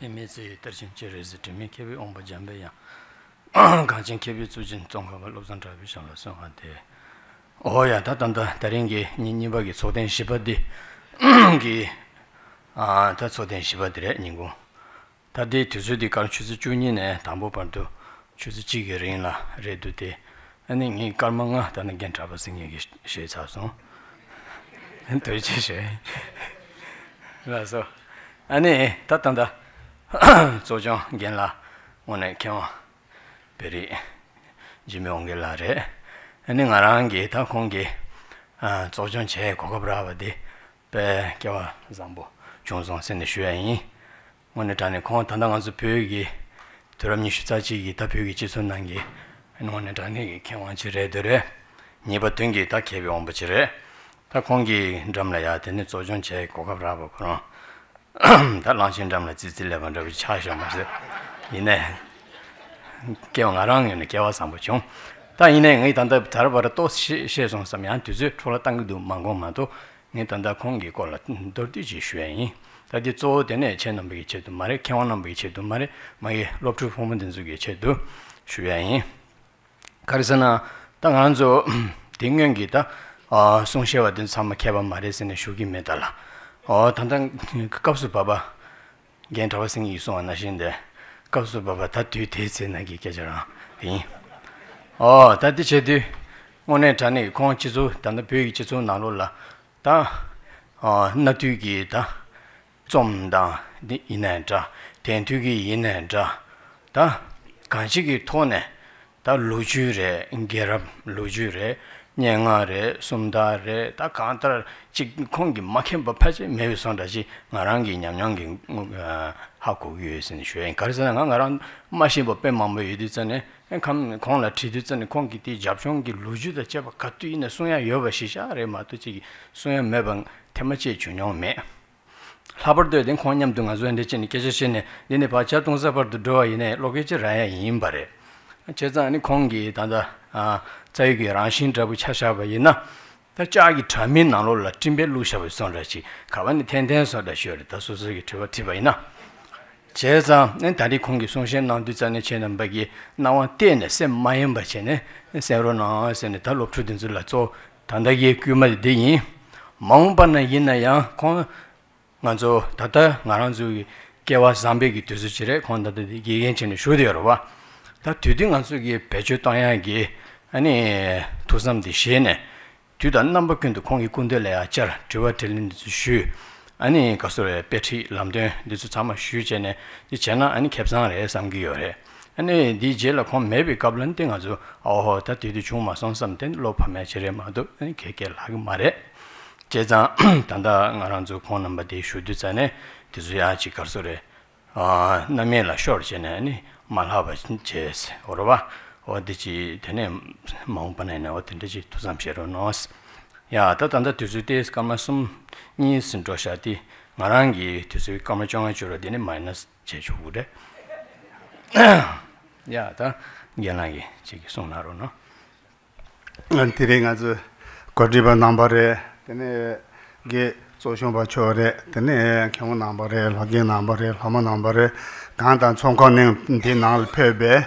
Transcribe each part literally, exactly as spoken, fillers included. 미미지 떨친 제레즈트 미케비 옴바 잠베야 간진 케비 주진 종합을 로산다비 샬로송한테 오야 다단다 다른게 니니바기 소된 시바디 기아다 소된 시바디래 닝고 다디 투즈디 칼추즈 주니네 담보반도 추즈지게린라 레두데 아니 이 칼망아 다는 겐트아버싱이 셰차송 엔터지셰 라서 아니 다단다 조정 겐라 오늘 경 베리 지명겔라레 아니 나랑게 다 공게 아 조정 제 고급라바디 베 겨와 잠보 중성 센의 슈에이 오늘 단에 공 단당한서 표기 드럼니 슈자지기 다 표기 지선난게 오늘 단에 경원지레들에 니버튼게 다 개비 온부지레 다 공기 드럼라야 되는 조정 제 고급라바 그런 다 런신담을 지질레반다고 차셔면서 이내 개왕아랑이네 개와상부총 다 이내의 단다 다르바라 또 시에송사면 뒤즈 졸라땅도 망고마도 네 단다 공기 골라 돌디지 쉐이 다디 조데네 제놈이 제도 말에 개왕놈이 제도 말에 마이 롭트 포문된 속에 제도 쉐이 가르사나 땅안조 딩경기다 아 송셰와든 삼마 개반 말에서는 슈기 메달라 어 단단 그 값을 봐봐 겐트와싱이 있어 안나신데 값을 봐봐 다 뒤대세나기 계절아 이어 다티체디 오늘 자네 공치조 단다 벼기치조 나로라 다어 나뒤기다 좀다 이내자 텐투기 이내자 다 간식이 토네 다 루주레 인게랍 루주레 냥아레 숨다레 다 간다 공기 막힌 법하지 매우 선다지 나랑기 냠냠기 하고 위에서는 쉬어야 가르쳐는 나랑 마신 법에 맘에 이디잖아 감 공라 티디잖아 공기디 잡종기 루주다 제바 가뚜이네 소야 여바시샤레 마토지 소야 매번 테마치 중요매 하버드에 된 공냠동 아주 엔데치니 계제시네 니네 바자 동사버도 도이네 로게지 라야 임바레 제자니 공기 단다 아 자유기 랑신잡이 차샤바이나 다자기 담민 나로라 팀벨루샤바 선라치 가반이 텐텐서다 쉬어다 소소기 트와티바이나 제자 난 다리 공기 송신 나온디자네 제남바기 나와 때네 셈 마임바체네 세로나 세네 달롭트든 줄라조 단다기 규말 되이 망반나 이나야 공 만조 다다 나란주기 개와 잠베기 뜻지레 건다디 기겐체네 쇼디여와 다 뒤등한 속에 배주 땅야기 아니 도삼디 시에네 뒤단 남북균도 공이 군데래야 잘 저와텔린 슈 아니 가서에 배치 람데 디스 참아 슈제네 디제나 아니 캡상에 삼기요래 아니 디제라 콤 메비 갑런땡 아주 어허 다 뒤도 중마 선삼된 로파매체레마도 아니 개개라고 말해 제자 단다 나란주 폰 넘버디 슈디자네 디즈야지 가서에 아 나메라 쇼르제네 아니 말하바 진체스 오로바 어디지 되네 마음반에나 어떤지 두삼시로 넣었어 야 따단다 뒤수대에서 까마숨 니 신조샤디 나랑기 뒤수에 까마정을 줄어드니 마이너스 제주구래 야다 연락이 지기 송나로는 안티랭아즈 거리바 넘버에 되네 게 조션바 초래 되네 경험 넘버에 확인 넘버에 하마 넘버에 간단 총권님 대날 패배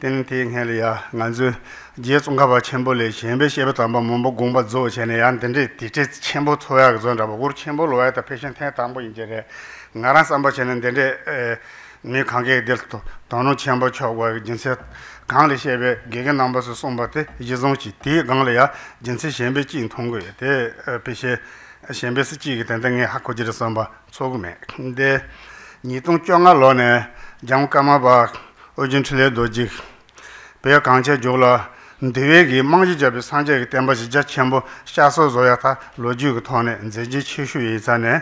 땡땡 해야 난주 제정가 같이 챔벌에 챔베시에 담바 뭐 공부 조전에 안 된데 디제 챔보 토야 그전라고 우리 챔벌로 와야다 패션에 담보 인제래 나랑 삼바치는 데에 네 관계에 될도 돈을 참바 쳐고 진짜 강례시에 개개 넘버스 송바테 이제송치 대 강례야 진짜 셴베 진 통고에 대 배시 셴베스 지게 된다니 하고 지르선바 조금에 근데 니동 쫑알로네 장까마바 어진틀에 도지 배 강제 졸라 대외기 망지잡이 산재에 땜바지 자 참보 샤소조야타 로지고 토네 인제지 치슈에 자네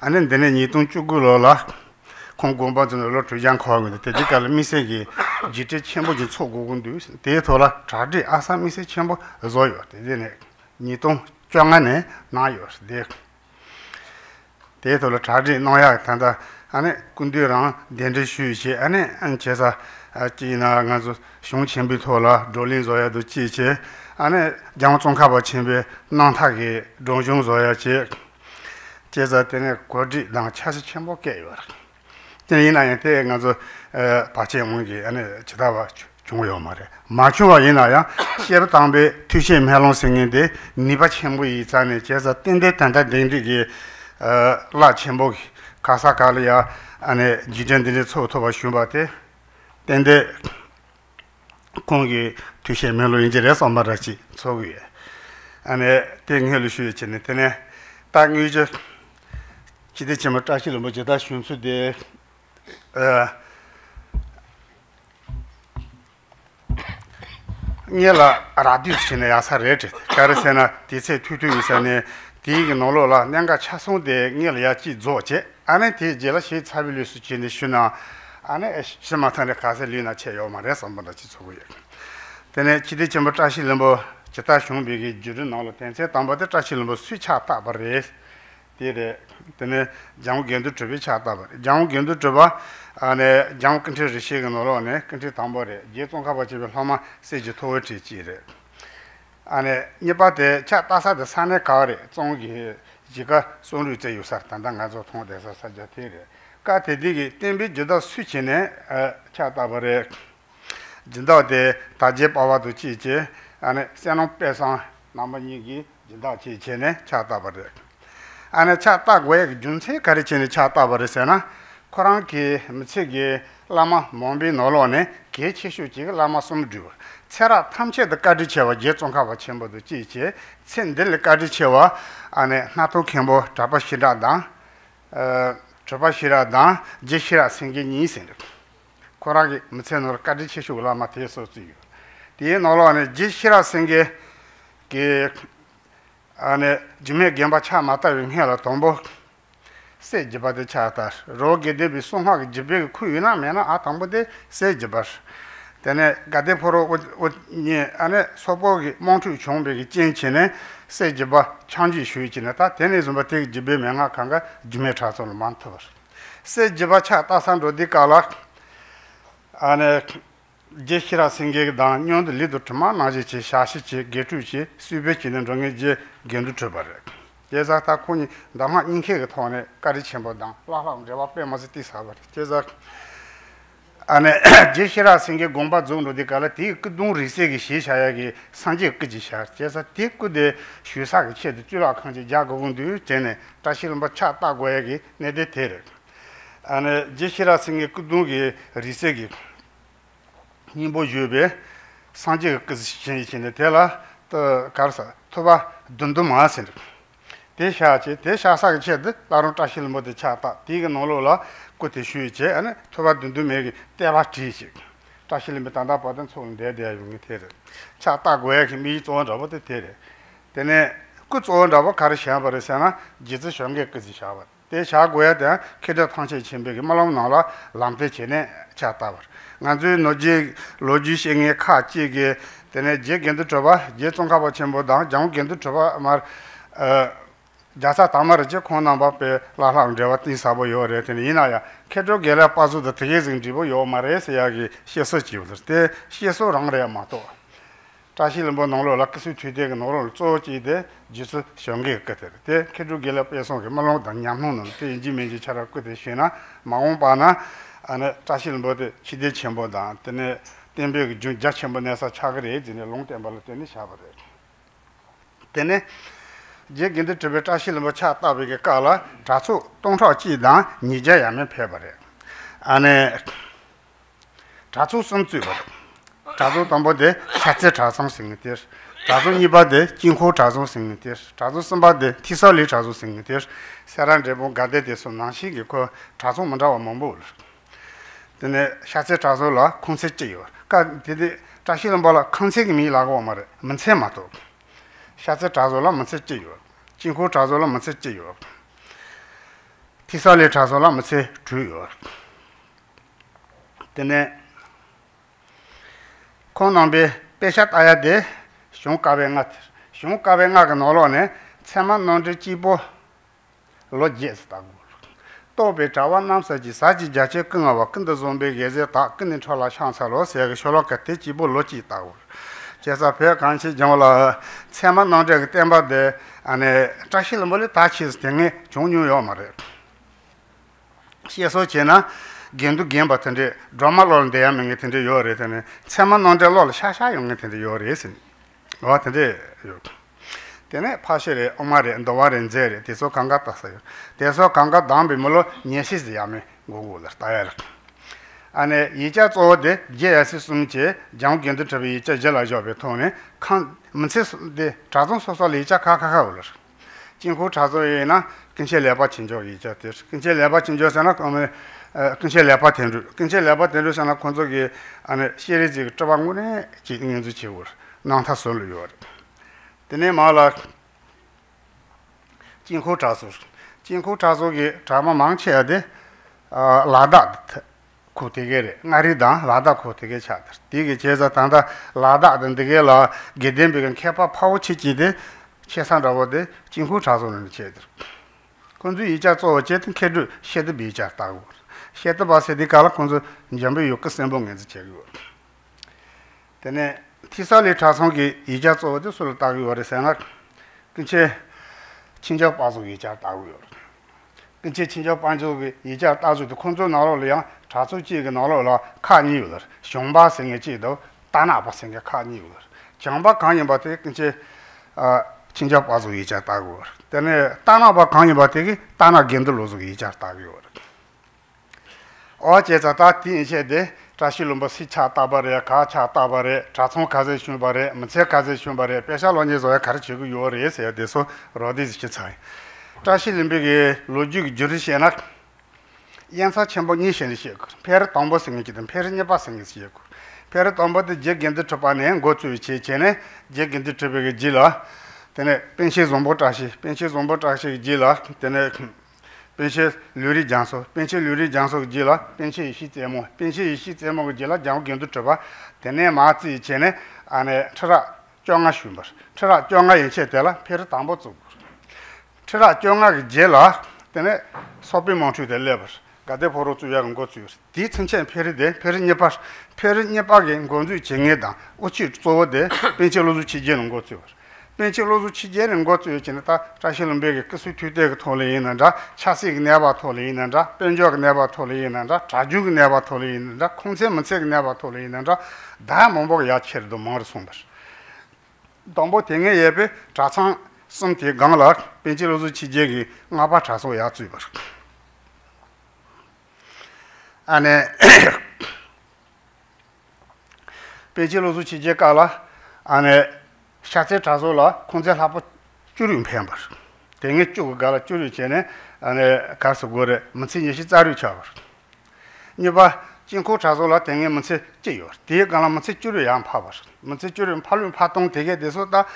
안은 되는 이동 쭈구로라 공공반으로 주장 거하고 되니까 미세기 지체 첨부지 초고군도 데이터라 자지 아사미세 첨부 저요 되네 니동 쩡안에 나요스 데 데돌 차지 노야 탄다 안에 군디랑 덴지 쉬시 안에 안체사 지나 가서 숑쳔비 토라 돌린조야도 지체 안에 장총카바 쳔베 난타게 동종조야지 제자 때문에 거지 나 차시 쳔복게 요라 이나에 때 가서 바체 문제 안에 지다와 중요 말에 마초가 이나야 시에로 담배 투시 멜롱 생인데 니바 쳔부 이자네 제자 땡데 단다 땡데기 라 쳔복 가사칼이야 안에 지전들이 소토바 슈바테 땡데 공기 투시 멜로 인제레스 엄마라지 소위에 안에 땡헬 슈이체네 테네 땅유저 기대치마 따실 뭐 제다 슌수데 어 니라 라디오스네 야사레트 가르세나 디세 투투이사네 디노로라 냥가 차송데 니라야지 조제 안에 디젤시 차빌리스치네 슈나 안에 시마탄에 가셀리나 체요마레스 엄바다치 소고예 데네 지데침바 따실름보 제타 숑비기 주르 나올 텐세 담바데 따실름보 스위차타 바레 데레 데네 장우 견두 트비 차타 바레 장우 견두 트바 안에 장컨트 리시그노로네 컨트 담보레 제통가바치베 하마 세지 토어티지레 안에 니바데 차타사데 산에 가레 종기 지가 손루제 유사 단단가조 통데서 사자테레 까테디기 템비 제다 스위치네 차타바레 진다데 다제 바와도 지제 안에 세노 빼상 남반이기 진다 지체네 차타바레 안에 차타고에 준세 가르치네 차타바레세나 코랑기 미치기 라마 몸비 놀로네 개치슈지 라마 숨주 체라 탐체드까지 채워 예종가와 첨보도 지체 챈들까지 채워 안에 나토 캠보 잡아시라다 어 잡아시라다 제시라 생기니 있어 코랑기 미체노까지 채슈 라마 테소지 뒤에 놀로네 제시라 생기 게 안에 지메 겜바차 마타 윙해라 동보 세지바데 차타 로게데비 송하게 집에 쿠이나 메나 아탐보데 세지바 데네 가데포로 오니 안에 소보기 몽추 총백이 찐치네 세지바 창지 쉬이치나타 데네 좀바테 집에 메나 칸가 지메 차서는 많다 세지바 차타산 로디칼라 안에 제시라 생게 다니온데 리도트마 나지치 샤시치 게투치 수베치는 정해지 견두트바레 제작 타코니 남아 인케가 토네 까리쳔보당 라랑 제바 페마스티 사버 제작 안에 제시라 생게 공바 존로데 갈티 그둥 리세기 시샤야기 산지 끄지샤 제작 티꾸데 슈사기 쳇드 줄아 칸지 자고군두 제네 다시름 바차 따고야기 네데테르 안에 제시라 생게 그둥기 리세기 님보 주베 산지 끄지시네 테라 또 가르사 토바 둔두마세 대샤지 대샤사게 쳇드 나름 따실 모드 차다 디가 놀로라 고티 쉬이체 아니 토바 둔두메기 때바티시 따실 메탄다 받은 소운데 대야용이 테르 차다 고야 김이 존저버데 테레 데네 그 존저버 가르샤 버르사나 지즈 숑게 끄지 샤바 대샤 고야다 케다 탕체 침베기 말람 나라 람테 체네 차다 버 간주 노지 로지싱에 카치게 데네 제 견도 저바 제 총가바 쳔보다 장 견도 저바 말 자사 담아르지 코나바페 라랑데와티 사보요레테니 이나야 케조게라 빠주도 되게징지보 요마레스야기 시에서지우르테 시에서랑레야 마토 자실은보 농로락스 튀데게 노로 쪼지데 지스 숑게 까테르테 케조게라 페송게 말로 단냠노는 테지메지 차라코데 시나 마옹바나 아나 자실은보데 시데 쳔보다 테네 템베 주자 쳔보네사 차그레 지네 롱템발테니 샤바레 테네 제 근데 저베타 실로 차타베게 깔라 자수 동서지다 니제야면 패버려 안에 자수 선수 자수 담보데 자체 자성 생기대 자수 이바데 진호 자성 생기대 자수 선바데 티설리 자수 생기대 사람제본 가데데서 나시게 그 자수 문자와 몸볼 근데 자체 자수라 콘셉트요 가 데데 자실은 발라 컨셉이라고 말해 문세마도 샤츠 자졸라 만세지요. 진호 자졸라 만세지요. 티살레 자졸라 만세 주요. 데네 코난베 페샷 아야데 숑카베가 슝카뱅아가 놀러네 체만 논지 집어 로지스다고 또베 자완 남사지 사지 자체 끊어와 근데 좀베 계제 다 끊는 철라 상사로 세가 쇼라 같이 집어 로지다고 제사 배 간시 정라 체만 논지 그때 바데 안에 자실 몰래 다치스 등에 종류요 말해 시에서 제나 겐두 겐바텐데 드라마로는 대야명이 텐데 요래더니 체만 논데 롤 샤샤용이 텐데 요래스니 와텐데 요때네 파셔레 오마레 엔도와렌 제레 데소 강가타서요 데소 강가 담비 몰로 녀시스 야메 고고라 타야라 아네 이자 쪼데 제야스 숨체 장 겐두 트비 이자 절아죠베 토네 칸 문세데 자존 소소리 이자 카카카올 진고 자조에나 근처 레바 진조 이자 데 근처 레바 진조서나 그러면 근처 레바 텐루 근처 레바 텐루서나 건조기 안에 시리즈 쪼방군에 지능주 지울 난타 솔루요 드네 말라 진고 자조 진고 자조기 자마 망쳐야 돼 라다 코테게 나리다 라다 코테게 차들 되게 제자 단다 라다든 되게라 게덴비건 케파 파우치지데 최상자보다 진구 자소는 제들. 군주 이자 쪼어쨌든 캐주 셰드 비자 따고. 셰드 바세디 가라 군주 전부 육십삼 봉에서 제고. 때네 티살리 자송기 이자 쪼어도 술 따고 그래서나 근체 친척 빠서 이자 따고요. 근체 친척 반족이 이자 따주도 군주 나로려 자수지가 나로라 카니요. 숑바생에 지도 따나바생에 카니요. 장바 강연바테 근체 아 진짜 봐서 이자 따고 때문에 따나봐 강의 바티기 따나 견들로서 이자 따고 어제자 다 띵체데 자실롬바 시차 따바레 가차 따바레 자송 가제 슌바레 문체 가제 슌바레 페샬로니에서 가르치고 요래서 돼서 로디지치 차이 자실림비게 로직 저르시나 연사 첨보니션이시 페르 담보스니기든 페르냐 바스니시 페르 담보데 제 견드 초반에 고추위치 제네 제 견드 초베게 질라 때네 펜시 좀보 다시 펜시 좀보 다시 질라 때네 펜시 류리 장소 펜시 류리 장소 질라 펜시 이시 제모 펜시 이시 제모 질라 장 견두 쳐봐 때네 마치 제네 안에 쳐라 쫑아 슈머 쳐라 쫑아 이체 되라 페르 담보 쪽 쳐라 쫑아 질라 때네 소비 멈추 될레버 가데 보로 주야는 거지 디 천천 페르데 페르니파 페르니파게 건주 쟁에다 우치 쪼데 펜시로주 치제는 거지 벤치로도 치제는 것도 있으니까 자신은 배에 끝을 뒤대고 돌리는다 차식 내봐 돌리는다 벤적 내봐 돌리는다 자죽 내봐 돌리는다 콩세문 책 내봐 돌리는다 다 몸보고 야채도 먹을 수 없다 담보 등에 예배 자상 숨티 강라 벤치로도 치제기 나바 자소 야주버 안에 벤치로도 치제 깔아 안에 샤세 자소라 콘제 하부 줄임 팸버 땡에 쭉 가라 줄이 전에 안에 가서 고래 문신이 자료 차버 니바 진코 자소라 땡에 문세 찌요 뒤에 가라 문세 줄이 안 파버 문세 줄은 팔륜 파동 되게 돼서다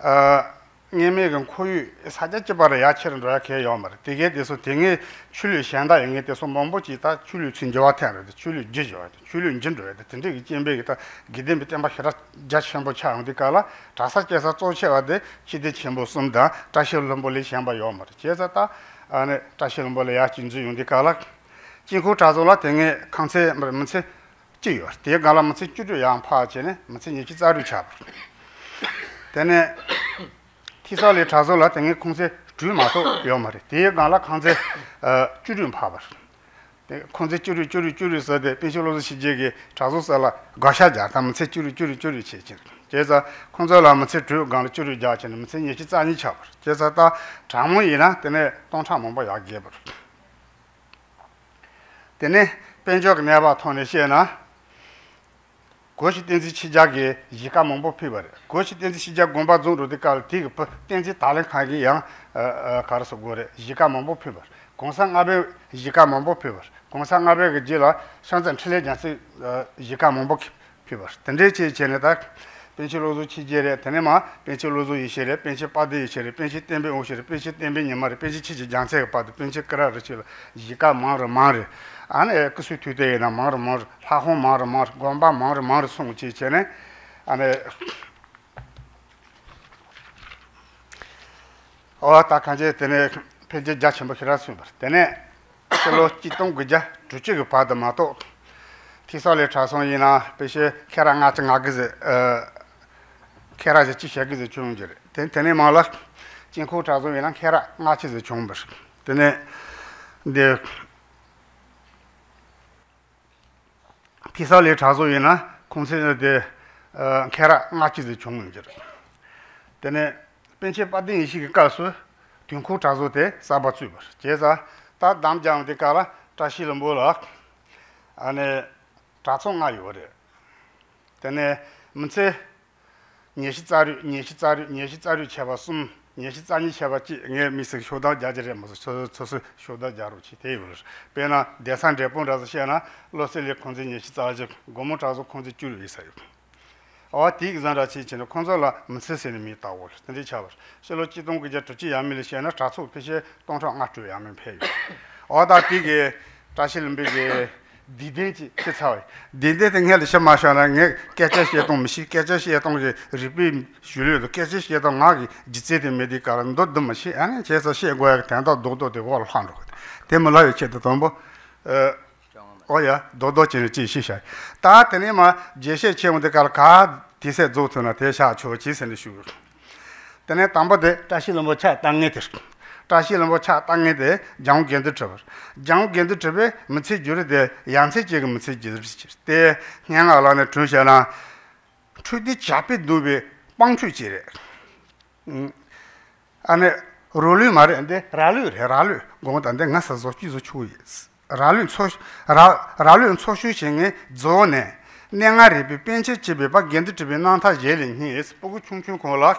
어 님에겐 고유 사제째 바라 야채는 이렇게 요마르 되게 돼서 땡에 출류 시한다 영에 돼서 몸보지다 출류 진저와 태어나도 출류 지저와 출류 진저에 된데 이 젬베기다 기대비 땜바 혀라 자챵보 차운데 깔라 자사께서 쪼셔와데 시대 챵보 숨다 자실롬볼리 챵바 요마르 제자다 안에 자실롬볼리 야친주운데 깔라 지고 자졸라 땡에 칸세 문세 지요 되게 갈라 문세 주주 양파제네 문세 니치 자루 차브 때네 티살리 자졸라 땡에 콩세 주마도 요마리 뒤에 가라 칸세 주름 파버 콩세 주르 주르 주르서데 비실로서 시제게 자소살라 가샤자 담세 주르 주르 주르 체체 제자 콩절라면서 주 가라 주르 자체는 무슨 예시 짜니 차버 제자다 장문이나 때네 동참문바 야기버 때네 벤적 내바 토네시나 고시 댄지 시작에 이가 몸보 피버 고시 댄지 시작 공바 존로데칼 티급 댄지 달에 가기 양 가르서 고레 이가 몸보 피버 공상 아베 이가 몸보 피버 공상 아베 그지라 상전 틀레장스 이가 몸보 피버 댄데치 제네다 벤치로즈 치제레 테네마 벤치로즈 이셰레 벤치 빠데 이셰레 벤치 템베 오셰레 벤치 템베 니마레 벤치 치지 장세 빠데 벤치 크라르치라 이가 마르 마르 안에 그수 뒤대에나 마르마르 하호마르마르 곰바마르마르 송치체네 안에 어, 딱 한제 때네 편지 자체만 해놨습니다. 때네 실로 기동 그자 주치의 바다마도 티살의 자손이나 배시 캐랑 같은 아기들 어 캐라지 지식이 좋은지. 때네 말라 진코 자손이랑 캐라 같이 좋은 것. 때네 네 티살의 자손이나 공세의 어 캐라 같이 좋은 것. 때네 벤치 받은 이식이 가서 등코 자소대 사바츠버 제자 다 남자한테 가라 다시는 몰라 안에 자송아 요래 때문에 문제 예시자리 예시자리 예시자리 잡았음 예시자리 잡았지 예 미스 쇼다 자제를 무슨 저저 쇼다 자루치 테이블 배나 대산 대본라서 시나 로셀레 콘제 예시자리 고모 자소 콘제 줄 있어요 어디 잔라치 진짜 콘솔라 문세스님이 따올 근데 차 실로 지동 그저 듣지 야밀시에나 자소 피시 동상 아주 야면 폐유 어다 디게 자실음비게 디데지 차와 디데 등혈 샤마샤나게 깨쳐시에 동시 깨쳐시에 동지 리비 줄을 깨쳐시에 동하기 지체데 메디카란도 덤시 아니 제서 시고야 탄다 도도데 월 한로 데물라요 제도 동보 어 어야 도도치는 지시샤 다 때네마 제세 체험데 갈카 디세 조트나 대샤 초치선의 슈 때네 담보데 다시는 뭐차 땅에데 다시는 뭐차 땅에데 장견드 트버 장견드 트베 문체 줄데 양세 지금 문체 지르시 때 냥알라네 주셔나 추디 잡이 두베 빵추지레 음 안에 롤이 말인데 라르 라르 고모단데 나서 조치조 추이스 라륜 소 라륜 소슈싱의 존에 냉아리비 벤치 집에바 겐드집에 난타 제링히 에스포고 충충 콜라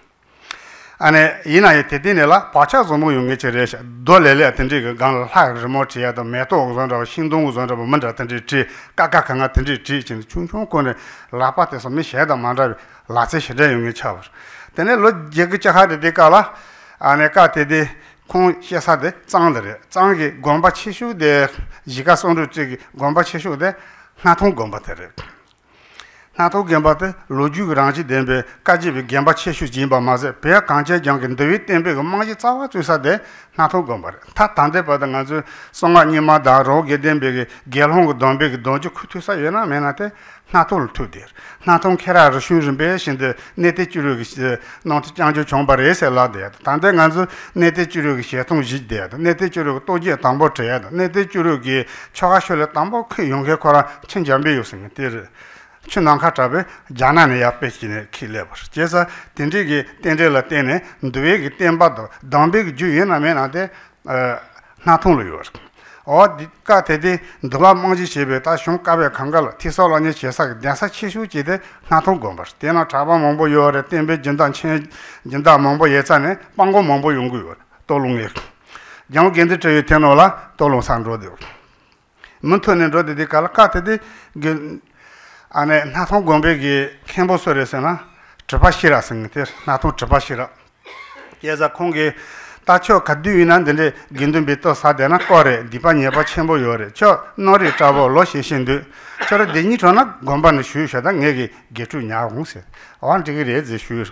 안에 이나에 대디네라 바차좀무 용게체레 돌레레 같은 그 간하르 모티야도 메토고선다 신동고선다 만다든지 지 까까강아든지 지진 충충권에 라파테서 미셰다 만다 라체셰데 용게차버 대네 로 제그차하데 데가라 안에 까테데 콩 시사대 짱들이 짱이 공부 치수대 이가 손으로 저기 공부 치수대 나통 공부들이 나통 공부들 로주그랑지 덴베 까지비 공부 치수 진바 맞아 배 강제 장근도이 덴베 망지 자와 주사대 나통 공부를 다 단대 받은 아주 송아니마다 로게 덴베게 결혼 동백이 도주 쿠투사 연아면한테 나통 투들 나통 캐라르 슈즈베 신데 네테주르기 나트 장조 정발에서 라데 단대 간주 네테주르기 시통 지데 네테주르 또지 담보 쳐야 네테주르기 처가쇼를 담보 그 용게 거라 천전비 요승 때를 친난카 잡에 자나네 앞에 지네 킬레버 제사 덴데기 덴데라 덴네 두에기 덴바도 담백 주에나면한테 나통을 요어 어 니까 대대 누가 뭔지 집에 다 숑값에 강가라 티서라니 제사 내사 치수지대 나통 건버 대나 잡아 몽보 요래 땜베 진단 친 진다 몽보 예산에 빵고 몽보 용구 도롱에 양 견데 저에 테노라 도롱 산로데 문토는 로데데 칼카테데 안에 나통 건배기 캠보스에서나 접하시라 생때 나통 접하시라 예자 공기 다초 가두이난데 긴든베터 사대나 거래 디바니바 쳔보 요래 저 너리 잡어 러시신데 저러 데니 전화 건반의 슈셔당 얘기 게투냐 홍세 언제게 레즈 슈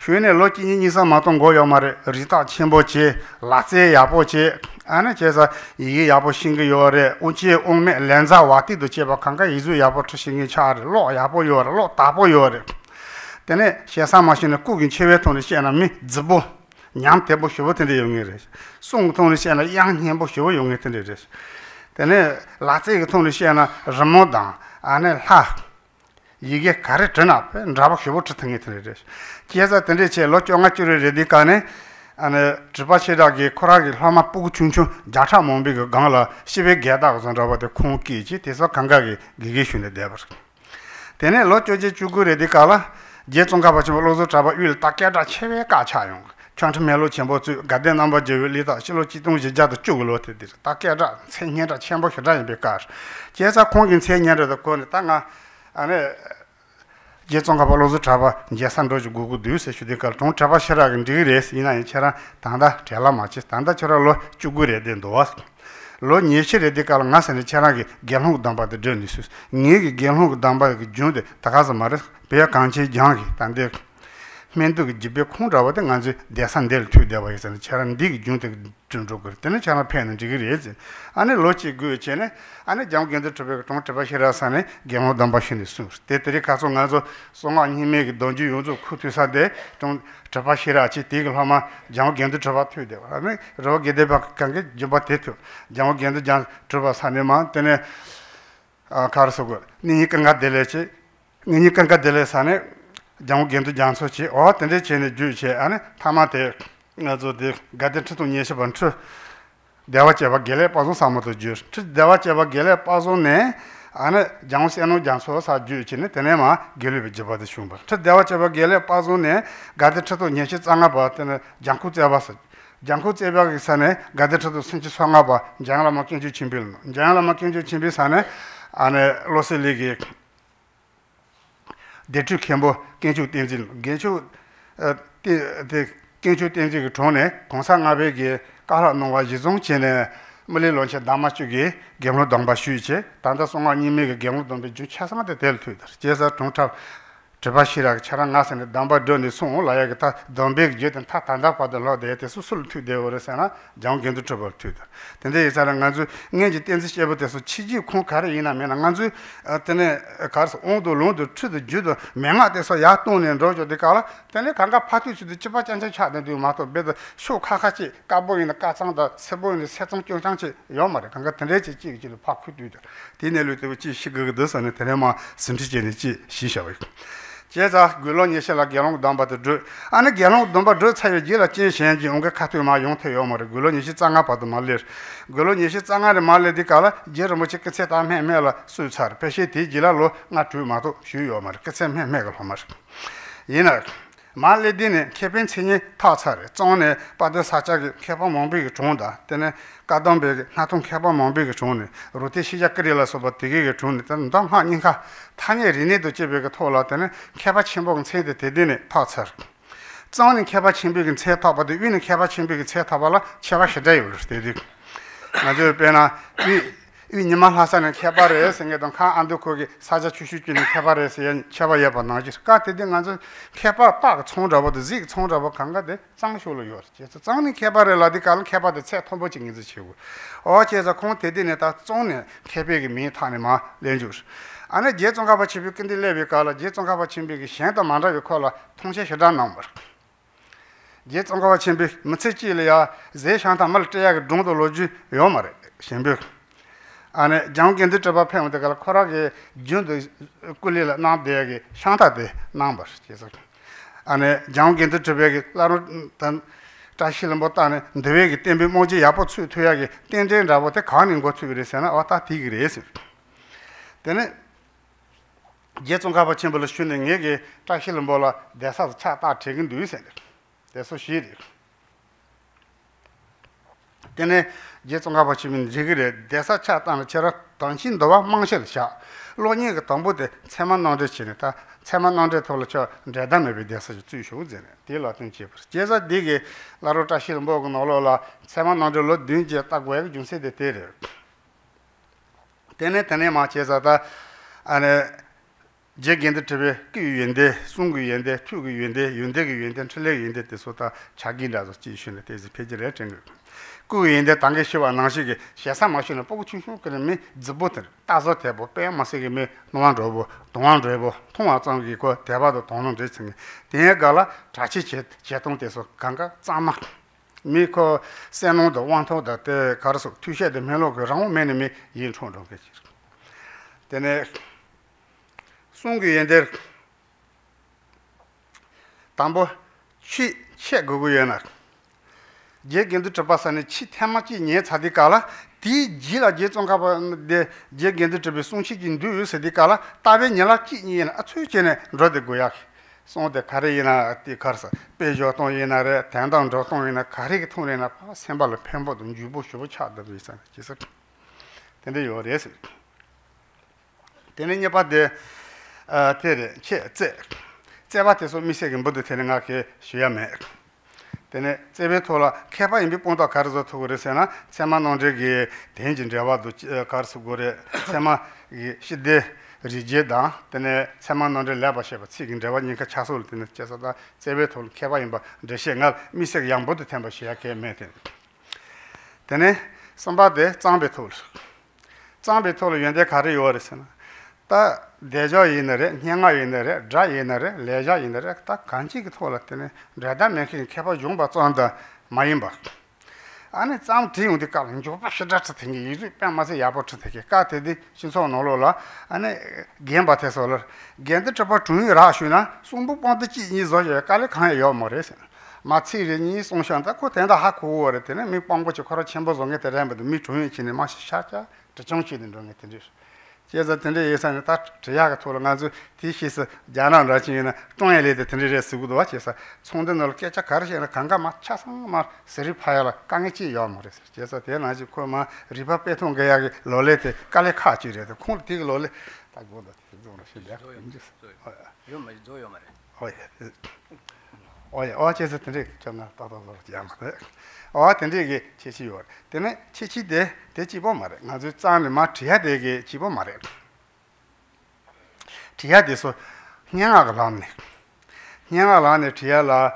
슈네 로치니니사 마통 고요마레 리타 쳔보체 라세 야보체 안에 제사 이게 야보신게 요래 온치 옹메 렌자 와티도 제바 강가 이주 야보 트싱이 차르 로 야보 요래 로 다보 요래 때네 셰사 마신의 꾸긴 체외톤의 시아나미 즈보 냠테 보시버텐데 용이래. 송통의 시에나 양년 보시버 용이텐데 이래. 때네 라체의 통의 시에나 르모다 안에 하 이게 가르튼 앞에 나보시버 튼이텐데 이래. 기자 텐데 제 로정아치를 레디카네 안에 즈바시다게 코라기 하마 뿌구 춘춘 자차 몸비가 강라 시베 게다고 전라바데 콩키지 대서 강가게 기계슈네 데버. 때네 로조제 주구 레디카라 제총가바치 로조 잡아 윌 타케다 체베 까차용 changchun melo chenpo tsuyo, gade namba jewe lida, shilo chidung je jadu chugu lote diri. Ta kia ra, tse nyen ra chenpo xe ra yinpe kaar. Je za kongin tse nyen ra da kone, ta nga, ane, je zonga pa lozu traba, je san doji gugu duyu se shudin kaar, tong traba xe ra gin digi res, ina yin che ra, tanda chela ma chis, tanda che ra lo chugu re den doas. Lo nyeshi re di kaar, nga san che ra gi gelhung damba de dren isus. Nye gi gelhung damba gi junde, takaza maris, peya kanchi jangi, tanda 맨도 집에 콩라와데 간지 대산될 투대와에서는 차란 디기 중대 준조 그때는 차나 패는 지그리지 아니 로치 그 전에 아니 장견들 저베 통터바시라산에 게모 담바신이 수 때때리 가서 나서 송안 힘에 돈지 요조 쿠트사데 좀 저바시라치 디글하마 장견들 저바 투대 아니 로게데 박간게 저바테트 장견들 장 저바산에만 때네 아 가르서고 니니간가 될레치 니니간가 될레산에 장우 견도 장소치 어 근데 제네 주체 안에 타마테 나저데 가데트도 니에서번트 대화체바 겔레 빠소 사모도 주 대화체바 겔레 빠소네 안에 장우세노 장소 사주치네 테네마 겔레 비제바데 슌바 트 대화체바 겔레 빠소네 가데트도 니에서 짱아바 테네 장쿠체바스 장쿠체바기 산에 가데트도 신치 상아바 장라마 킨주 침빌 장라마 킨주 침빌 산에 안에 로셀리기 대출 캠보 경주 땡진 경주 어때 경주 땡진 전에 공산아베기 깔아 놓아 지종 전에 물리론체 담아주기 경로 담바슈이체 단다송아 님에게 경로 담배 주차상한테 될투이다 제사 통탑 제바시라 차랑 나선에 담바드니 송라야겠다 담백 제든 타 단다 받으러 대테 수술투 되어서나 장 경주 트벌 투이다 근데 이 사람 간주 인제 땡지 쉐버데서 치지 콩카레 이나면 간주 어때네 가서 온도 론도 트도 주도 명아데서 야톤엔 로저데 가라 때네 강가 파티치도 집바찬차 차는데 마토 베더 쇼카카치 까보이나 까상다 세보이나 세정 경상치 요마레 강가 텐레지 지기지로 파쿠두이다 디넬루도 지 시그거더서네 테레마 심지제니지 시샤웨 제자 글로니에서라 결혼 담바도 아니 결혼 담바도 차여지라 진신지 온가 카토마 용태요 머리 글로니시 짱아 받도 말레 글로니시 짱아를 말레디카라 제르모치 끝세타메 메라 수차르 페시티 지라로 나투마도 쉬요 머리 끝세메 메가 파마스 이나 말레디네 케벤치니 타차레 쫑네 받도 사자기 케바 몽비기 좋은다 때네 까담베 나통 케바 몽비기 좋네 로테 시작거리라서 버티게 좋네 땀 하니까 타니 리네도 제베가 토라 때는 케바 침복은 세대 대대네 타차 쫑네 케바 침복은 세타바도 위는 케바 침복은 세타발라 케바 시대요 되디 나저 빼나 이 님만 하사는 케바르에 생겼던 카 안도코기 사자 주시기는 케바르에서 케바야바 나지스 까테든 간서 케바 딱 총잡아도 지 총잡아 간가데 짱쇼로 요르 제서 짱니 케바르라디 간 케바데 체 통보 증인지 치고 어제서 콩테디네 다 쫑네 케베기 미타네마 렌주스 안에 제종가 받치 비킨데 레비카라 제종가 받친 비기 샹다 만라비 콜라 통제 시단 넘버 제종가 받친 비 무츠치리아 제 샹다 말테야 동도 로지 요마레 샹비 안에 장견들 잡아 패면다가 코락에 준도 꿀리라 나대게 상타대 넘버 계속 안에 장견들 잡아게 라로탄 다시는 못 안에 대외기 땜비 모지 야포츠 토야게 땡땡라보테 가는 거 추그레잖아 왔다 디그레스 때네 예종가 받침 벌 쉬는 얘기 다시는 몰라 대사 차다 퇴근 뒤세 대소 시리 때네 제가 보시면 제그레 대사차 땅을 쳐라 당신 도와 망실샤 로니가 담보데 세만 나오듯 지내다 세만 나오듯 돌쳐 대단하게 대사 주시오잖아 딜라튼 집 제가 되게 라로타 실보고 놀라 세만 나오듯 딘지 딱고에 준세데 테레 테네 테네 마체자다 아네 제겐데 트베 규엔데 숭규엔데 투규엔데 윤데기 윤데 틀레기엔데 데소다 자기라서 지시는 데지 페이지를 땡겨 구인데 당계시와 나시게 시사 마시는 보고 추수 그러면 집부터 따서 대보 빼마시게 매 노안로보 동안로보 통화장기고 대바도 동는 대칭이 대가라 다시 제동돼서 강가 짜마 미코 세노도 원토다 때 가서 투셔도 멜로그 라오메님이 일촌도 그지 때네 송규인데 담보 치 체고고연아 제겐도 접바산에 치테마치 네 차디칼라 디 지라 제종가바데 제겐도 접베 송치긴 두세디칼라 따베 녀라 치니나 아츠이체네 로데고야 송대 가리나 띠 가서 배조통 이나래 단단 조통이나 가리기 통이나 샘발로 펜보도 유보쇼 차도 있어. 그래서 근데 요래서 되는 예바데 아 테레 체체 제바테소 미세긴 보도 되는 거게 쉬야매. 근데 제베토라 케바 임비 본다 가르서 토그레세나 세마 논제기 대진 제와도 가르서 고레 세마 시데 리제다 때문에 세만원을 내봐셔봐 지금 저번이니까 차소를 때는 제서다 제베톨 개발인바 대신가 미색 양보도 템바시야케 메테 때문에 선바데 장베톨 장베톨 연대 가르 요어르스나 다 대저이너레 향아이너레 자이너레 레자이너레 다 간지기 톨았더니 레다 맥히 개발 용바한다 마임바 안에 짬 뒤운데 가는 거 빠셔다서 되니 이제 뺨마서 야버트 되게 까테디 신소 놀로라 안에 겜바테서로 겐데 접어 주의 라슈나 송부 뻔듯이 이저에 깔에 강해요 머레서 마치리니 송샹다 코텐다 하고어를 때는 미 뻥고치 걸어 쳔보송에 대한도 미 조인치네 마시 샤자 저정치는 동에든지 제가 텐데 예산에 다 제야가 돌아가서 티시스 자나라치나 통일에 텐데 쓰고도 와치서 총대널 깨차 가르시나 강가 마차상 마 세리파야라 강이치 요모레서 제가 대나지 코마 리바 페통 가야게 롤레테 칼레 카치레도 콘티 롤레 다 고다 좀으로 실려 요마이 조요마레 어이 어이 어제서 텐데 전화 따다로 야마레 어 텐데게 치치요. 때문에 치치데 대치보 말해. 나도 짠을 맞춰야 되게 집어 말해. 뒤야 돼서 냥아가 남네. 냥아가 안에 뒤야라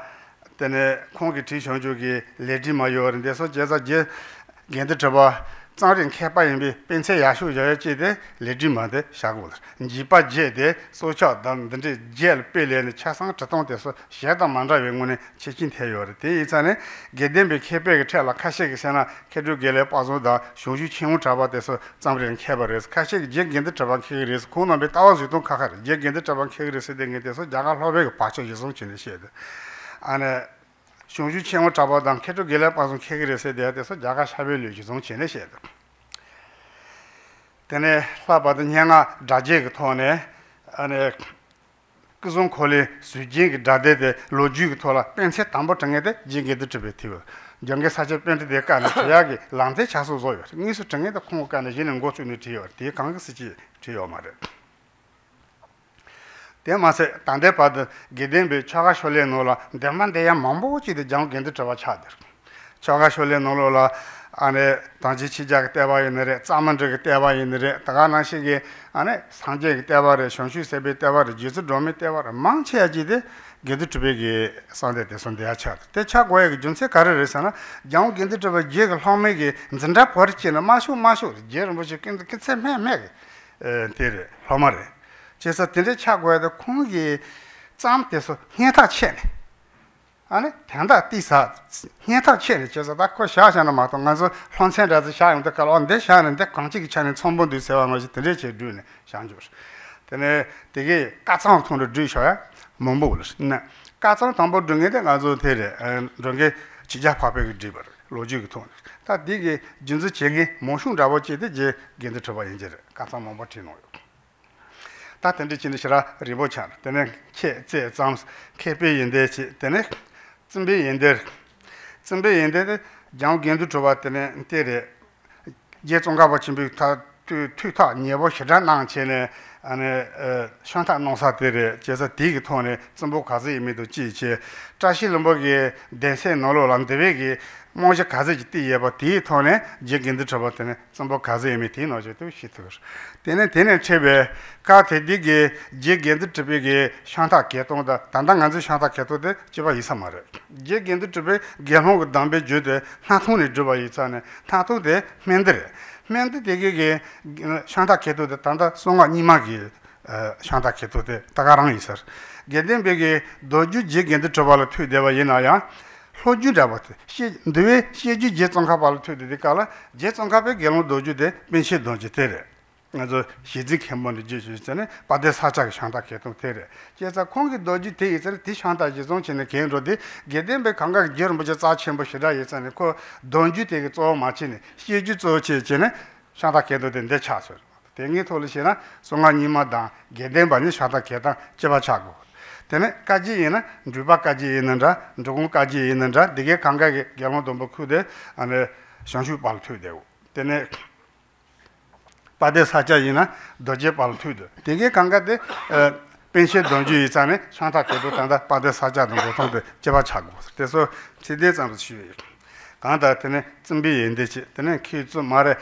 때문에 공기 뒤션 쪽이 레지 마요인데서 제가 제 겐데 잡아 짠린 캐파인비 벤체 야슈저에 제데 레지마데 샤고들. 니빠 제데 소차 담든지 젤 펠레네 차상 자동돼서 샤다 만자 외문에 치킨 태요를 때 이전에 게덴베 캐베게 차라 카시게잖아. 캐주겔에 빠져다 쇼주 친구 잡아돼서 짠린 캐버에서 카시 제 겐데 잡아케레스 코나베 따와지도 카카 제 겐데 잡아케레스 된게돼서 자갈 허베 빠쳐지송 진시에데. 안에 쇼주 친구 잡아당 캐주겔에 빠져 캐게레스에 대해서 자가 샤벨이 지송 진시에데. Tene labadin yanga dajeg tone, ane kuzun koli sujig dadede lojig tola, pense tambo tangede jigede tibetiwa. Jange sache pente de kan, yagi, lamse chasu zoyo. Nisu tangede kongkane jinin gochuni tiyo, ti kangsichi tiyo mare. Demase tande pad gedenbe chaga shole nola, demande ya mambochi de jang gende chava chader. Chaga shole nolola, 안에 단지치작 때바이너레 짜만저게 때바이너레 다가나시게 안에 상제게 때바레 션슈세베 때바레 지스드롬에 때바레 망체야지데 게드트베게 산데데선데아차 때차고에 준세 가르레사나 양 게드트베 제가 홈에게 진짜 버치나 마슈 마슈 제르모지 킨데 킨세메메 에테 홈아레 제사 텐데 차고에도 콩게 짬데서 헤타체네 아니 단다 디사 현타 체리 저서 바코 샤샤나 마통가서 혼센라서 샤용도 가로는데 샤는데 광지기 차는 첨본도 세워가지고 들리지 드네 샹주 근데 되게 까창 통도 드셔야 몸보를 나 까창 담보 등에다 가서 되래 저게 지자 파백이 드버 로직이 통다 되게 진짜 제게 모순 잡아지데 제 견도 쳐봐 이제 까창 몸 버티노요 다 텐데 진시라 리보찬 때는 케제 잠스 케베인데 때는 준비 인데 준비 인데 장 견도 줘봤더니 때에 제 종가버 준비 다 퇴타 니버 시장랑 전에 안에 상타 농사들에 제서 되게 통에 전부 가서 이미도 지체 자신은 뭐게 대세 놀로란 되게 뭐지 가서 뒤에 봐 뒤에 통에 제 견도 줘봤더니 전부 가서 이미티 넣어줘도 시트 되는 되는 집에 가서 되게 제 견도 집에 상타 개통다 단단한지 상타 개통데 집에 이사 말해 제 견도 집에 개홍 담배 주데 나통에 줘봐 있잖아 타도데 맨들 맨데 되게 상타 개도데 단다 송아 니마기 상타 개도데 다가랑 있어. 게덴베게 도주 제겐데 저발 퇴데와 예나야 호주 잡았대. 시 뇌 시주 제정가발 퇴데데깔아 제정가베 게노 도주데 민시 도주테레. 그래서 시직 한번 주셨잖아요. 바데 사자기 상타 개도 테레. 제가 공기 도주 데이서 디 상타 제정 전에 개인로데 게덴베 강각 제르 뭐저 자치 뭐 시다 예잖아요. 그 돈주 되게 좀 마치네. 시주 저체 전에 상타 개도 된데 차서 땡이 돌으시나 송아님마다 게덴반이 샤다 게다 제바 차고 때문에 까지에는 두바까지 있는자 조금까지 있는자 되게 강하게 경험도 먹고데 안에 상수 발표되고 때문에 바데사자이나 더제 발표도 되게 강하게 펜션 돈지 있잖아요 상타께도 단다 바데사자도 보통데 제바 차고 그래서 제대로 쉬워요 간다 때문에 준비인데 때문에 키즈 말에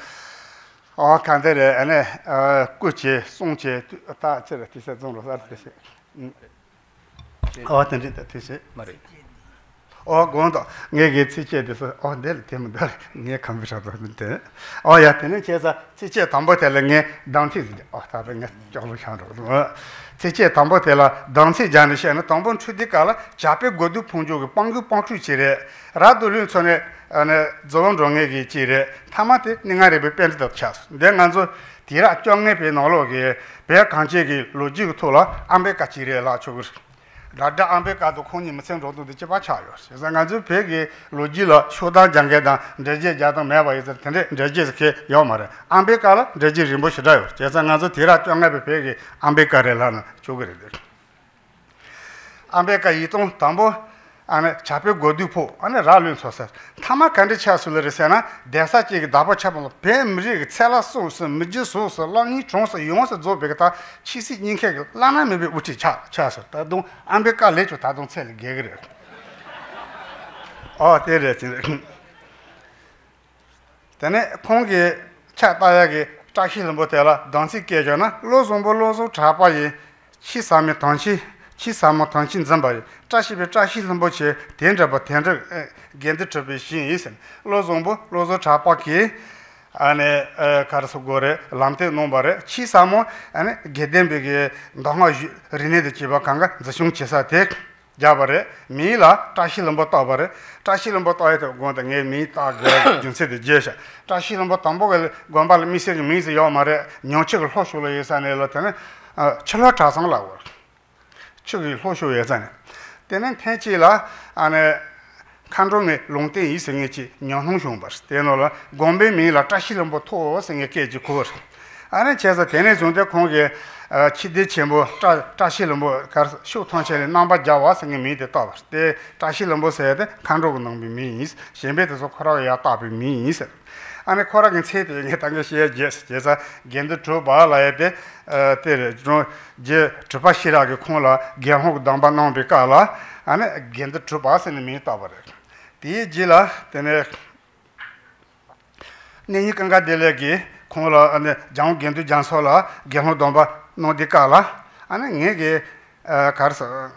아 간다래 안에 어 꽃이 송제 다 제가 뜻에 좀 알았듯이 어 된다 뜻이 말이 어 건다 내게 뜻에 대해서 어 될 때문에 내 컴퓨터도 했는데 어 야때는 제가 뜻에 담보텔에 당치 어 다른 게 저로 샤로 뜻에 담보텔라 당치 자는시는 담본 추디가라 잡에 고두 풍족이 빵그 빵추 지레 라돌을 전에 안에 저런 종에게 지레 타마테 닝아레베 펜드도 차스 내가서 디라 쫑네 베놀로게 베 간체기 로직 토라 암베카 지레라 초고 라다 암베카도 콘이 무슨 로도도 제바차요 세상아주 베게 로지라 쇼다 장게다 레제 자던 매바이서 텐데 레제스케 요마레 암베카라 레제 리모시다요 세상아주 디라 쫑네 베게 암베카레라는 초고레데 암베카 이통 담보 안에 잡혀 거두포 안에 라륜 소사 타마 간데차슬레세나 대사치기 다바차보 뱀리 셀라소스 미지소스 랑이 총서 용서 조베가 치시 인케 라나메비 우치차 차서 다동 안베카 레초 다동 셀 게그레 어 데레 데네 콩게 차바야게 자실은 못해라 단식게잖아 로좀보 로좀 차바이 치사메 단식 치사모 당신 잠바이 자시베 자시는 뭐지 된자바 된자 겐드처비 신이스 로좀보 로조 차파키 안에 가르서 고레 람테 넘바레 치사모 안에 게덴베게 당아 리네데 지바강가 자숑 제사테 자바레 밀라 자시는 뭐 따바레 자시는 뭐 따에도 고당에 미타게 준세데 제샤 자시는 뭐 담보가 곰발 미세게 미세 요마레 녀측을 호쇼로 예산에라테네 철라 자상라고 저기 호쇼에서는 때는 태지라 안에 칸종의 롱대 이생이지 녀홍숑 버스 때노라 곰베 미라 타실럼보 토생에 깨지고 안에 제가 되네 존재 공개 치대 첨부 타실럼보 가서 쇼통체에 남바 자와생에 미데 타버스 때 타실럼보세에 칸종 농비 미스 셴베도서 코라야 타비 미스 안에 코라긴 체대에 당겨시에 제스 제사 겐드 트바라에데 어테르제 트바시라게 콩라 게홍 담바노 베칼라 안에 겐드 트바스는 미타버레 디 질라 테네 네니 칸가델레기 콩라 안에 장 겐드 장솔라 게홍 담바 노디칼라 안에 네게 가르서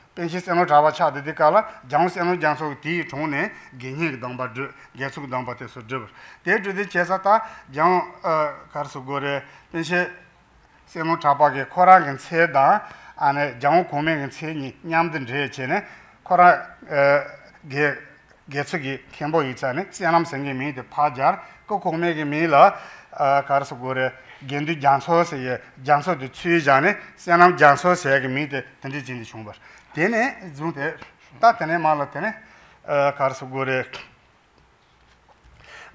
펜시스노 자바차데 디칼라 장스노 장소 디 종네 게니 담바 게수 담바테서 저 데드데 제사타 장 카르스고레 펜시 세노 자바게 코라겐 세다 안에 장 고메겐 세니 냠든 제체네 코라 게 게스기 캠보 있잖아 세남 생김이 파자 그 고메게 밀라 카르스고레 겐두 장소세 장소도 취자네 세남 장소세게 미데 던지진이 총바 되네 좀데 따테네 말라테네 가르서 고레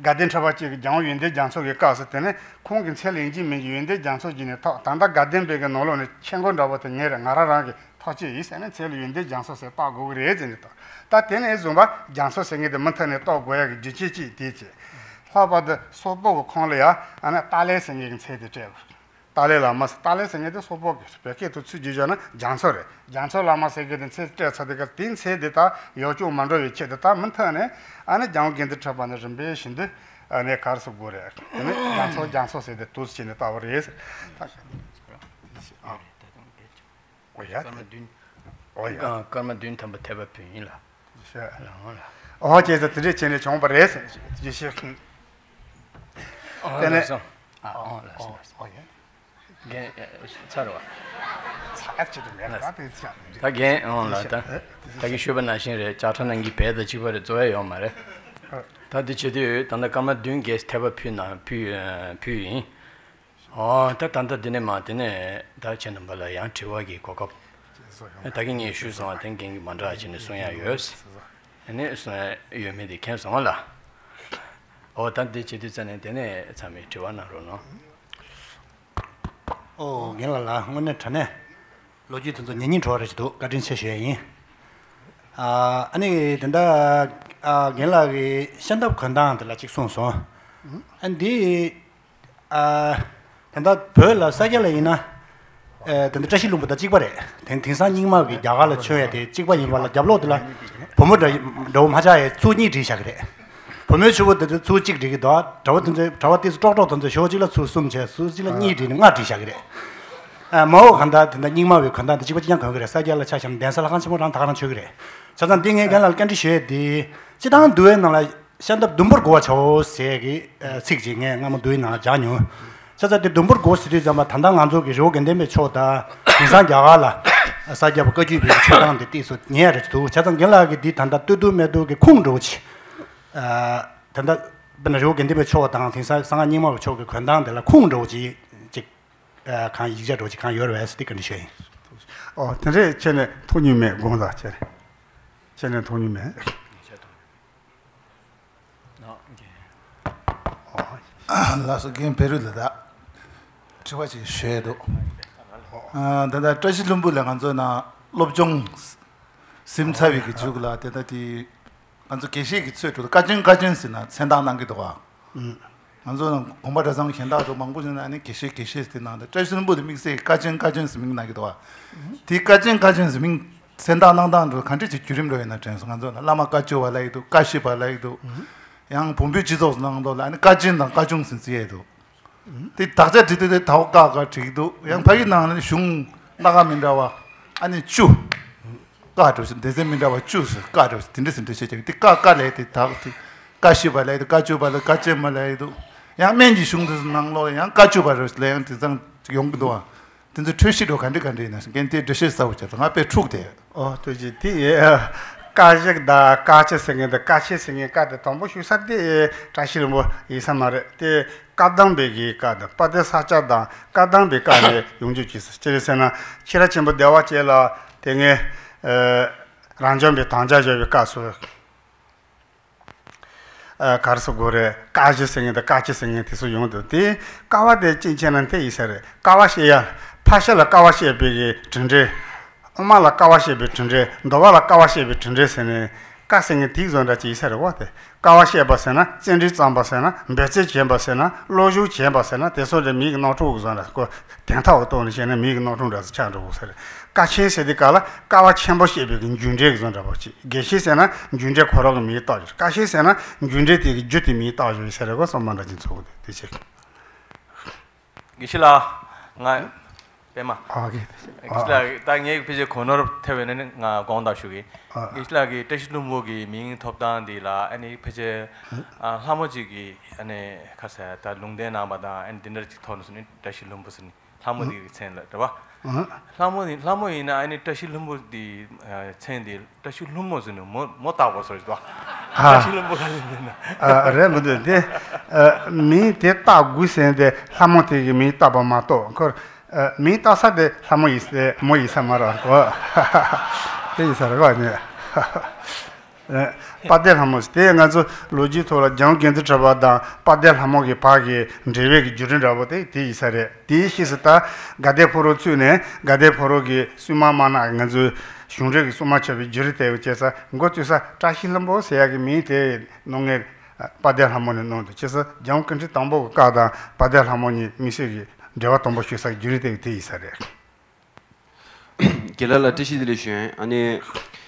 가든 차바치 장윈데 장소게 가서테네 콩긴 챌린지 메윈데 장소진에 단다 가든 베가 놀로네 챙건 잡았다 녀라 나라라게 터치 이세는 챌윈데 장소세 빠고 그래진다 따테네 좀바 장소생이데 먼터네 또 고야게 지치치 디치 화바데 소보고 콩래야 아나 딸레생이 세데테 달레라마스 달레생에도 소복 백에도 추지잖아 장서래 장서라마스에게는 세트 사대가 딘 세대다 요조 만로 위치에다 문타네 안에 장견들 잡아는 준비신데 안에 가서 고래 근데 장서 장서세대 도스진에 따버리스 아 오야 오야 그러면 딘 탐바 태바핀이라 어 제자 드레체네 정바레스 지시 어 알았어 아 알았어 게 차로와 차트도 내가 됐어. 다게 온라다. 다게 슈바나신레 차트는 이 배다 집어를 줘요 말에. 다디체디 단다까마 듄게스 태바피나 피피 아 따단다디네 마티네 다체는 발라 양치와기 고고 다긴이 슈스와 땡긴 만다지네 소야여스 에네스네 유메디 캔서라 어 단디체디 자네데네 참이 지와나로노 어 겔라 오늘 전에 로지든도 년이 좋아라지도 같은 세션이 아 아니 된다 아 겔라기 샌드업 간다한테 라직 송소 안디 아 된다 벌라 사결이나 에 된다 자실로부터 찍바래 된팅산 잉마기 야가를 쳐야 돼 찍바니 말라 잡로들라 보모다 너무 하자에 추니지 시작해 보면 주부터 조직이 더 저든지 저한테서 똑똑던지 쇼질라 수숨제 수질라 니디는 아디 시작해 아뭐 간다 된다 잉마위 간다 집어 그냥 거 그래 사결라 차심 댄서랑 같이 뭐랑 다 가는 쳐 그래 저단 띵에 간날 깐지 쉐디 지단 두에 나라 샌드 덤버 고와초 세기 식징에 나무 두이나 자뇨 저자들 덤버 고스리 자마 단당 안족이 조겐데메 초다 이상 야가라 사자버 거기 비처럼데 띠소 녀르도 저단 결하게 디 단다 뚜두메도게 콩로치 아 단다 베나조겐데메 초다 상상 상아님어 초게 건당데라 콩로지 즉 간 이자로지 간 여러스 디컨디션 어 근데 전에 토님에 뭔가 저 쟤는 돈이네. 나서 게임 배르다. 저와지 쉐도. 아, 내가 트시룸불에 간저나 롭종 심사위기 죽으라 때다디 간저 계시기 쳐도 가진 가진스나 생당난 게 도와. 음. 간저는 공부자상 현다도 망고는 아니 계시 계시 때나데 트시룸불에 믹스 가진 가진스 믹나게 도와. 디 가진 가진스 믹 센다난단도 간지 주림로 했나 전선한도 라마까지와라이도 까시발라이도 양 본비 지도스난도 아니 까진난 까중스지에도 디 다자디데 다오까가 지도 양 파기나는 슝 나가민다와 아니 쭈 까도스 데제민다와 쭈스 까도스 딘데스데 세제 디 까까레디 다오티 까시발라이도 까주발라 까제말라이도 양 멘지 슝드스난로 양 까주발스 레안티상 용도와 근데 퇴시로 간데 간데나 근데 드셔서 오셨다. 앞에 축대. 어, 저기 뒤에 가식다 가치생에다 가치생에 가다 담보 휴사대 다시로 뭐 이상마레 때 까당베기 까다 빠데 사자다 까당베 까네 용주지스. 저래서나 치라침부 대화제라 땡에 에 란전베 단자제베 가수 아 가르소고레 가지생에다 가치생에 대해서 용도디 까와데 진천한테 이사래 까와시야 파샬라 까와시에 비게 전제 엄마라 까와시에 비 전제 너와라 까와시에 비 전제세네 가생에 디존다지 이사를 왔대 까와시에 바세나 전제 잠바세나 몇째 젬바세나 로주 젬바세나 대소데 미그노토고잖아 그 텐타오 돈이세네 미그노토라서 차도고서 까치세디 까라 까와 젬바시에 비 준제 존다버지 게시세나 준제 코로가 미다 까시세나 준제티 주티 미다 이사를 거서 만나진 소고 되지 기실라 나 배마 아기 이슬라 땅에 비제 코너 태베는 나 건다슈기 이슬라기 테시룸보기 밍 톱단디라 아니 비제 하모지기 아니 가서 다 룽데나마다 엔 디너지 토노스니 테시룸보스니 하모디 쳔라 봐 하모디 하모이나 아니 테시룸보디 쳔디 테시룸모즈니 모타고서도 테시룸보가리나 아 레모데 미 테타 구센데 하모티기 미 타바마토 미 따사데 하모이스데 모이사마라고 대사라고네 파델 하모스데 나조 로지토라 장겐드 잡아다 파델 하모게 파게 드베기 주른라보데 대사레 대시스타 가데포로츠네 가데포로게 수마마나 나조 슌레기 수마차비 주르테우 제사 고츠사 타실람보 세야게 미테 농에 파델 하모네 농데 제사 장겐드 담보 가다 파델 하모니 미세기 제가 덤보시서 줄이되게 돼 있어요. 게랄라 티시들이시 아니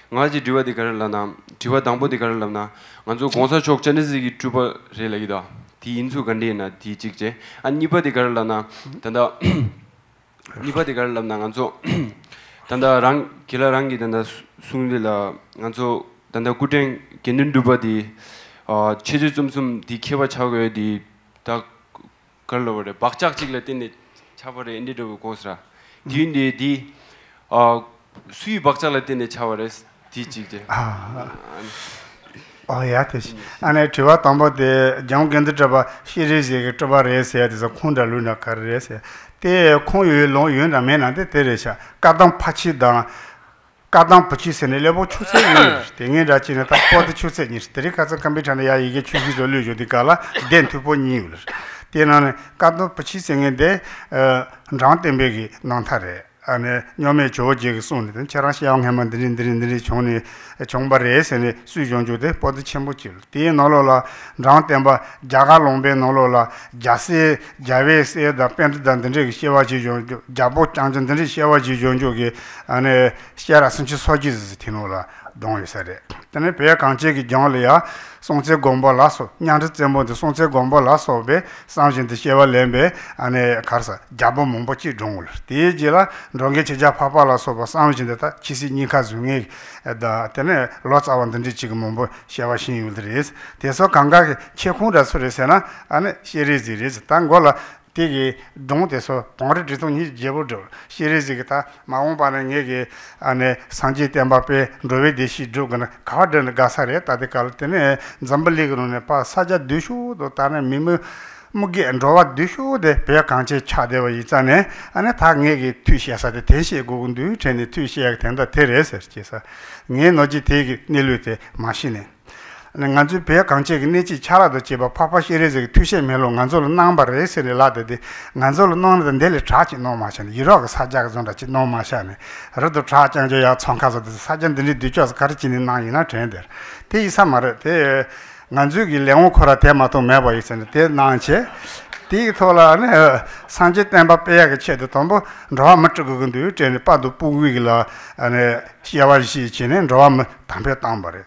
나지 디와디 가랄라나 디와 담보디 가랄라나 먼저 공사 쪽전에지기 주버래라기다. 디 인수 간데나 디 직제 아니버디 가랄라나 단다 니버디 가랄라나 먼저 단다 랑 게라랑기 단다 숭들라 먼저 단다 구땡 겐는두버디 어 체질 좀좀 디케바 차고에 디딱 걸러버려 박짝 찍을 때니 차버려 인디도 고스라 뒤인데 뒤어 수위 박짝을 때니 차버려 뒤 찍지 아 어야듯이 안에 저와 담보대 장견들 잡아 시리즈에 잡아 레스야 돼서 콘달루나 카레스 때 콘유로 윤라면한테 때려서 가당 파치다 가당 파치스네 레보 추세는 땡에라치나 딱 포드 추세니 스테리 가서 컴퓨터에 야 이게 추시도 류디칼라 덴투포니울 때는 가당 파치생인데 장땡백이 난타래 안에 념의 조직이 쏜는 차라시 양해만 드린드린들이 종이 정발에서는 수종조대 버드 첨부질 뒤에 놀러라 장템바 자갈롱베 놀러라 자세 자베스에다 펜드단들이 시와지 종조 자보 장전들이 시와지 종조기 안에 시아라슨치 소지스 티노라 동의사래 때문에 배야 강제기 정을야 송체 곰발라서 냥르 제모데 송체 곰발라서베 상진데 시와렘베 안에 가서 자보 몸보치 종을 뒤에지라 롱게 제자 파발라서바 상진데다 치시니카 중에 다 때문에 로츠 아원든지 지금 몸보 시와신이들이스 대서 강가 체콘라 소리세나 안에 시리즈리즈 땅골라 되게 동대서 동아리 지도니 제보죠. 시리즈가 마음바는 얘기 안에 상지 템바페 로베데시 조건 가든 가사레 다데칼 때문에 잠블리그로네 파 사자 두슈도 다네 미미 무게 엔로와 두슈데 배강제 차대와 있잖아. 안에 당얘기 투시야사데 대시 고군두 전에 투시야 된다 테레스 그래서 네 너지 되게 내려때 마시네. 난간주 배야 강제기 내지 차라도 제바 파파 시리즈 투셰 멜로 간절로 남바를 에스를 라데데 간절로 노는 데를 차치 노마찬 이러가 사자가 존다치 노마찬 그래도 차장저야 청가서 사전들이 뒤쳐서 가르치는 나이나 트렌드 대이사마르 대 난주기 레옹코라 테마토 매바 있었는데 난체 디토라네 산제 템바 빼야게 쳐도 덤보 로마트 그근도 전에 빠도 부위기라 안에 시아와시 치는 로마 담배 담바레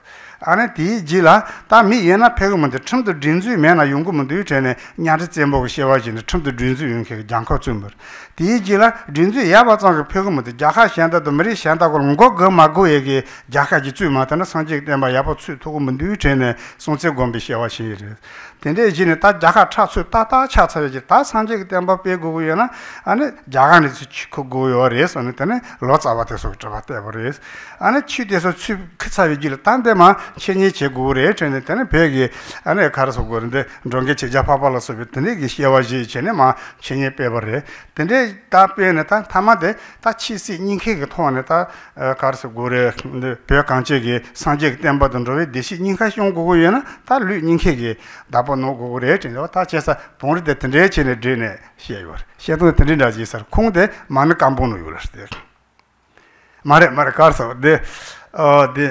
안에 디지라 다미 예나 배우면데 첨도 진주면나 연구면도 유전에 냐르 제목이 시와지는 첨도 진주 연구 장코 좀버 디지라 진주 야바짱 배우면데 자하시한다도 머리 시한다고 뭔가 그 마고 얘기 자하지 주마다는 상직되마 야보 추토고면도 유전에 손체 공비 시와시 근데 이제는 다 자가 차수 따따 차차지 다 상직되마 배우고요나 안에 자가는 치고고요 그래서는 때문에 로자바테서 잡았대 버리스 안에 치대서 치 크차비질 딴데마 신이 제고래 전에는 벽이 안에 가서 그런데 정계 제자 파발로서 했더니 기시와지 전에 막 신이 빼버려. 근데 답변에 딱 담아대 다 치시 인케가 통하다 가서 그래 근데 벽 강제기 상제 땜받은 저의 대시 인카시 온 거고에는 다 인케기 나보고 그래 전에 다 제사 본을 됐던데 전에 전에 시에요. 시에도 된다지 서 공대 많은 감본을 요랬대. 말에 말에 가서 네 어디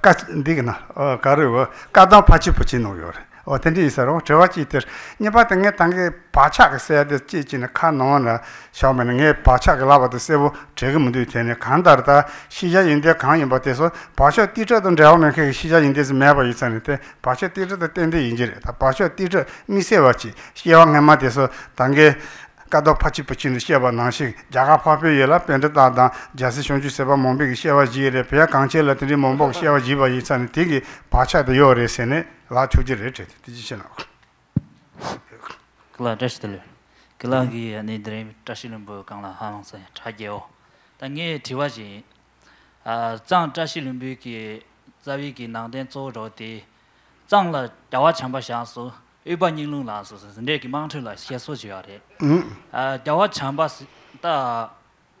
같이 되나 가르고 가다 파치 붙이는 거요. 어떤지 있어요. 저같이 있들. 니바등에 당게 바차가 써야 돼. 지지는 카노나 샤면에 바차가 라바도 세고 지금도 되네. 간다르다 시작인데 강이 버텨서 바차 뛰자던 자원에 그 시작인데서 매바 있었는데 바차 뛰자던 때인데 인제다. 바차 뛰자 미세와치. 시왕에 맞아서 당게 가도 파치 붙이는 시야바 나시 자가 파페 열라 벤다다 자세 손주 세바 몸비 시야와 지레 페야 강체라트리 몸복 시야와 지바 이산 되게 바차도 요레세네 라추지레트 디지시나 글라데스텔 글라기 아니드레 타실름보 강라 하망세 차게오 당게 디와지 아장 타실름비기 자위기 난덴 조로디 장라 자와 참바샹소 일반인론라서 내기 망틀라 시소지아래 아 자와 참바다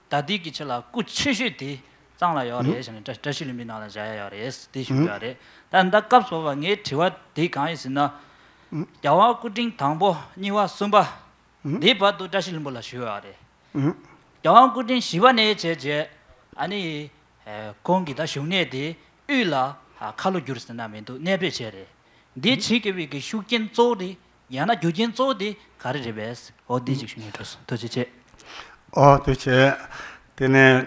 다디기철라 꾸치시디 장라요래 저는 자실미나라 자야요래 스티슈아래 단다 갑소방에 티와 디가이스나 자와 꾸팅 당보 니와 숨바 네바도 자실몰라 쉬어아래 자와 꾸팅 시바네 제제 아니 공기다 슝네디 율라 칼로 줄스나면도 네베제래 네 지금이 그 휴진 쪼리 야나 휴진 쪼리 가르레베스 어디 직신이었어 도대체 어 도대체 때네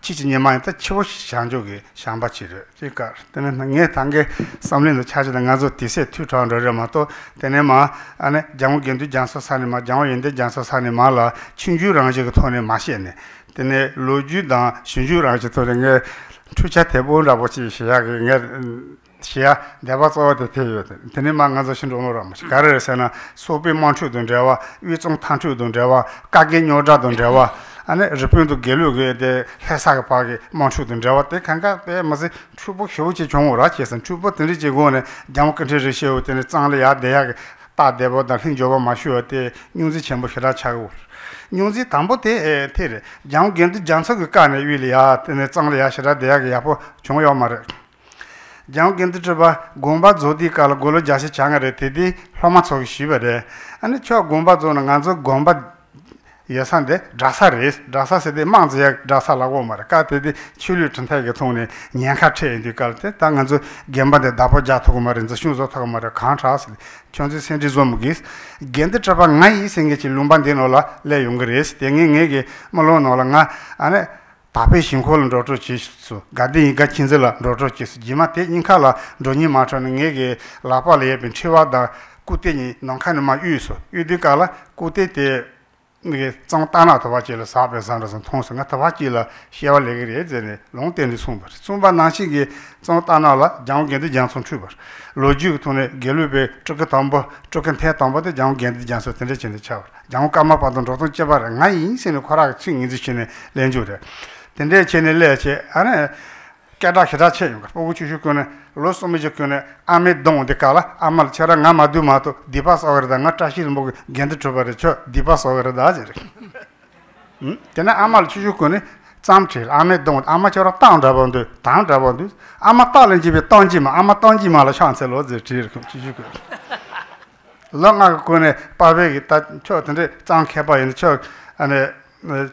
치즈니마한테 치워시 장족이 샹바치를 그러니까 때는 내 단계 삼년도 차지는 가서 디세 투천러마도 때네마 안에 장우견도 장서산에마 장우인데 장서산에마라 친주랑 저거 돈에 마시네 때네 로주다 신주랑 저거 추차 대보라보시 시야가 시야 내봐서 대태요. 드네망가서 신동으로 한번 가르에서는 소비만 추던 자와 위중 탄추던 자와 가게 여자던 자와 안에 저편도 결국에 대 회사가 파기 만추던 자와 때 간가 때 무슨 추부 효지 종으로 해서 추부 들이지고는 장근처리 시에 때는 장례야 대야 다 대보다 신조가 마셔야 때 뉴스 전부 해라 차고 뉴스 담보대 테레 장견도 장석의 간에 위리야 때는 장례야 시라 대야가 야포 종요 말에 장우 견드저바 곰바 조디 칼 골로 자시 창아레 테디 험아서 시베레 아니 저 곰바 조는 간저 곰바 예산데 자사레 자사세데 망제 자살하고 말아 까테디 출류 전태게 통네 년카체 인디칼테 당간저 겜바데 다포 자토고 말은 저슈조 타고 말아 칸트라스 전제 센디좀기스 견드저바 나이 생게치 룸반데노라 레용그레스 땡잉에게 몰로노랑아 아니 답이 신고를 로저 지수 가디가 친절라 로저 지수 지마테 인칼라 돈이 맞는 얘기 라팔에 빈 치와다 꾸테니 농카는마 유수 유디칼라 꾸테테 이게 정단아도 바지를 사베산에서 통성가 타바지라 시월레게 예전에 롱텐이 숨버 숨바 나시게 정단아라 장견도 장선 추버 로지 돈에 겔베 저거 담보 저건 태 담보도 장견도 장선 텐데 진짜 차 장까마 받은 로도 제발 나이 인생의 과락 증인지시네 렌조데 근데 제네레체 안에 까다시다 체인가 보고 주시고는 로스미적군에 아메 동데칼라 아말처럼 아마두마토 디바서거다 나타시는 뭐 겐드 저버죠 디바서거다 아제 음 때나 아말 주시고는 짬칠 아메 동 아마처럼 땅잡은데 땅잡은데 아마 딸은 집에 던지마 아마 던지마라 찬스로지 주시고 롱아군에 바베기 다 저한테 짱캐바인 저 안에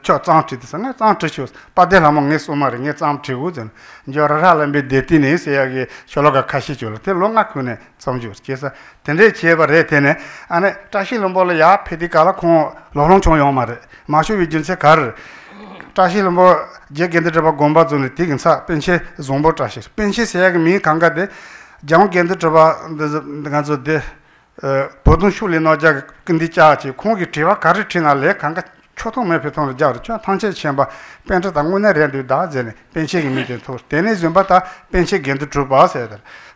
저 짱치드스나 짱치쇼 바데라몽네 소마르네 짱치우든 저라라람베 데티네스 야게 셜로가 카시줄 때 롱아쿠네 섬주스 제사 텐데 제바레 테네 아네 타실롬볼 야 페디칼라 콩 로롱총 요마레 마슈비진세 가르 타실롬보 제겐드르바 곰바존네 티긴사 펜셰 좀보 타시 펜셰 세야게 미 강가데 장 겐드르바 간조데 보든슈레 노자 근디차치 콩기 제와 가르티나레 강가 초통매 표통을 자르죠. 당시 쳔바 벤트 당군의 렌드다 전에 벤체기 밑에 도 데네 좀바다 벤체 견도 주바세요.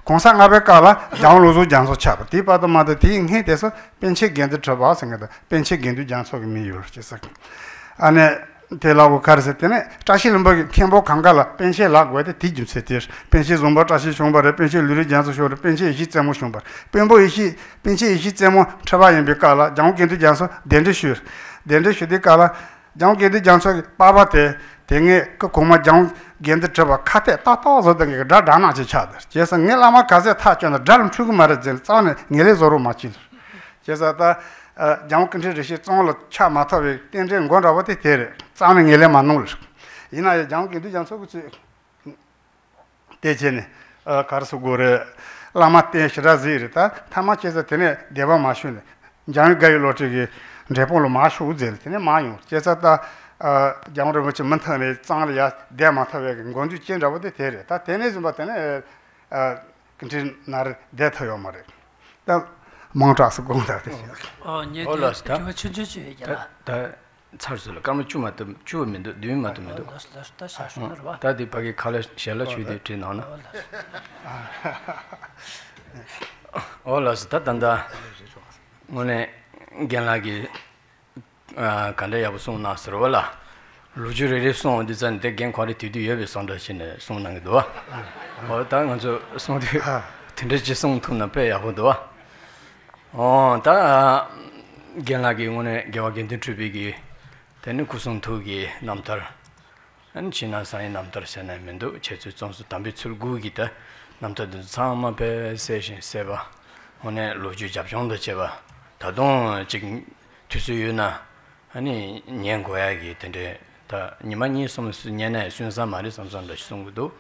공상 앞에 깔아 장로조 장소 차버 디바도마도 디행해 돼서 벤체 견도 주바생다. 벤체 견도 장소기 미요. 그래서 안에 대라고 가르쳤더니 다시는 뭐 캠보 강가라 벤체 라고에다 뒤좀 세트. 벤체 좀바 다시 좀바레 벤체 류리 장소 쇼르 벤체 이십삼 모 좀바. 벤보 이십 벤체 이십삼 모 차바엔 비깔아 장고 견도 장소 덴데 쇼. 덴데 시디카라 장게디 장소 바바테 땡에 그 고마 장 겐데 저바 카테 따따서 땡게 다다나지 차더 제서 닐라마 가세 타잖아 다른 추고 말아질 싸네 닐레 조로 마치 제서다 장컨트 리시 쫑을 차 마타베 땡쟁 건라버테 테레 싸네 닐레 만놀 이나 장게디 장소 그 대제네 가르스 고레 라마테 시라지르타 타마체서 테네 데바 마슈네 장가요 로트게 레폴로 마슈우젤 테네 마요 제사다 아 장르버치 만타네 장르야 대마타베 건주 찐라버데 테레 다 테네 좀 봤네 아 근데 나르 데터요 말에 다 몽타스 공다데 어 녀들 저저저 얘기라 다 차르슬 까면 주마도 주면도 뉘마도면도 다 디파게 칼에 샬라 추디 트나나 올라스 다 단다 뭐네 겐라기 아 칼레야부 송나스로라 루지레레 송디잔데 겐퀄리티디 예베 송다시네 송난도와 어당은저 송디 텐데지 송톰나 배야고도와 어다 겐라기 오네 개와겐데 트비기 데는 구송토기 남탈 안 지나사이 남탈 세나면도 제주 정수 담비 출구기다 남탈도 상마베 세신 세바 오네 루지 잡정도 제바 다동 지금 투수유나 아니 년고야기 텐데 다 니만이 섬스 년에 순사 말이 섬산다 시송도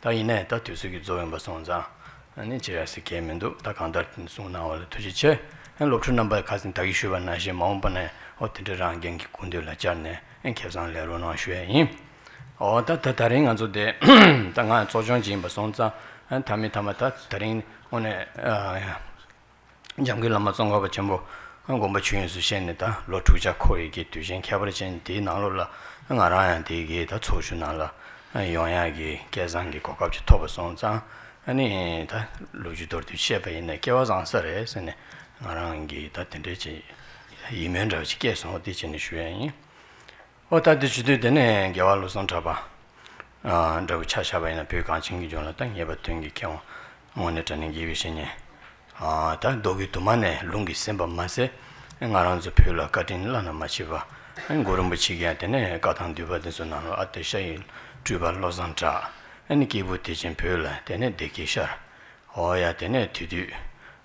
다 이내 다 투수기 조연바 손자 아니 제야스 게임도 다 간다든 송나올 투지체 한 롭트 넘버 가진 다 이슈반 나시 마음번에 어떻게 랑겐기 군들라 잔네 엔 계산레로나 쉐이 어다 다다링 안조데 당한 조정진바 손자 한 담이 담았다 다링 오늘 장길라마 송가바 전부 공부 중에서 시행했다. 로투자 코에게 뒤진 캐버리진 디 나로라 나라야 되게 다 초슈나라 용약이 개장기 고깝지 토버송장 아니 다 루지도르 뒤에 있는 개와장서에서는 나랑기 다 텐데지 이면적 계속 어디지니 쉬어니 어다들 주도되네 개와로선 잡아 아 저거 차샤바이나 배관증기 전화당 예버튼기 경우 모니터링 기비시니 아다 도기 도만에 룽기 셈밤마세 나랑저 표라 까딘라나 마치바 안 고름부치게 되네 가당 뒤바데서 나로 아테샤일 주발로산자 아니 기부티진 표라 되네 데키샤 어야 되네 뒤뒤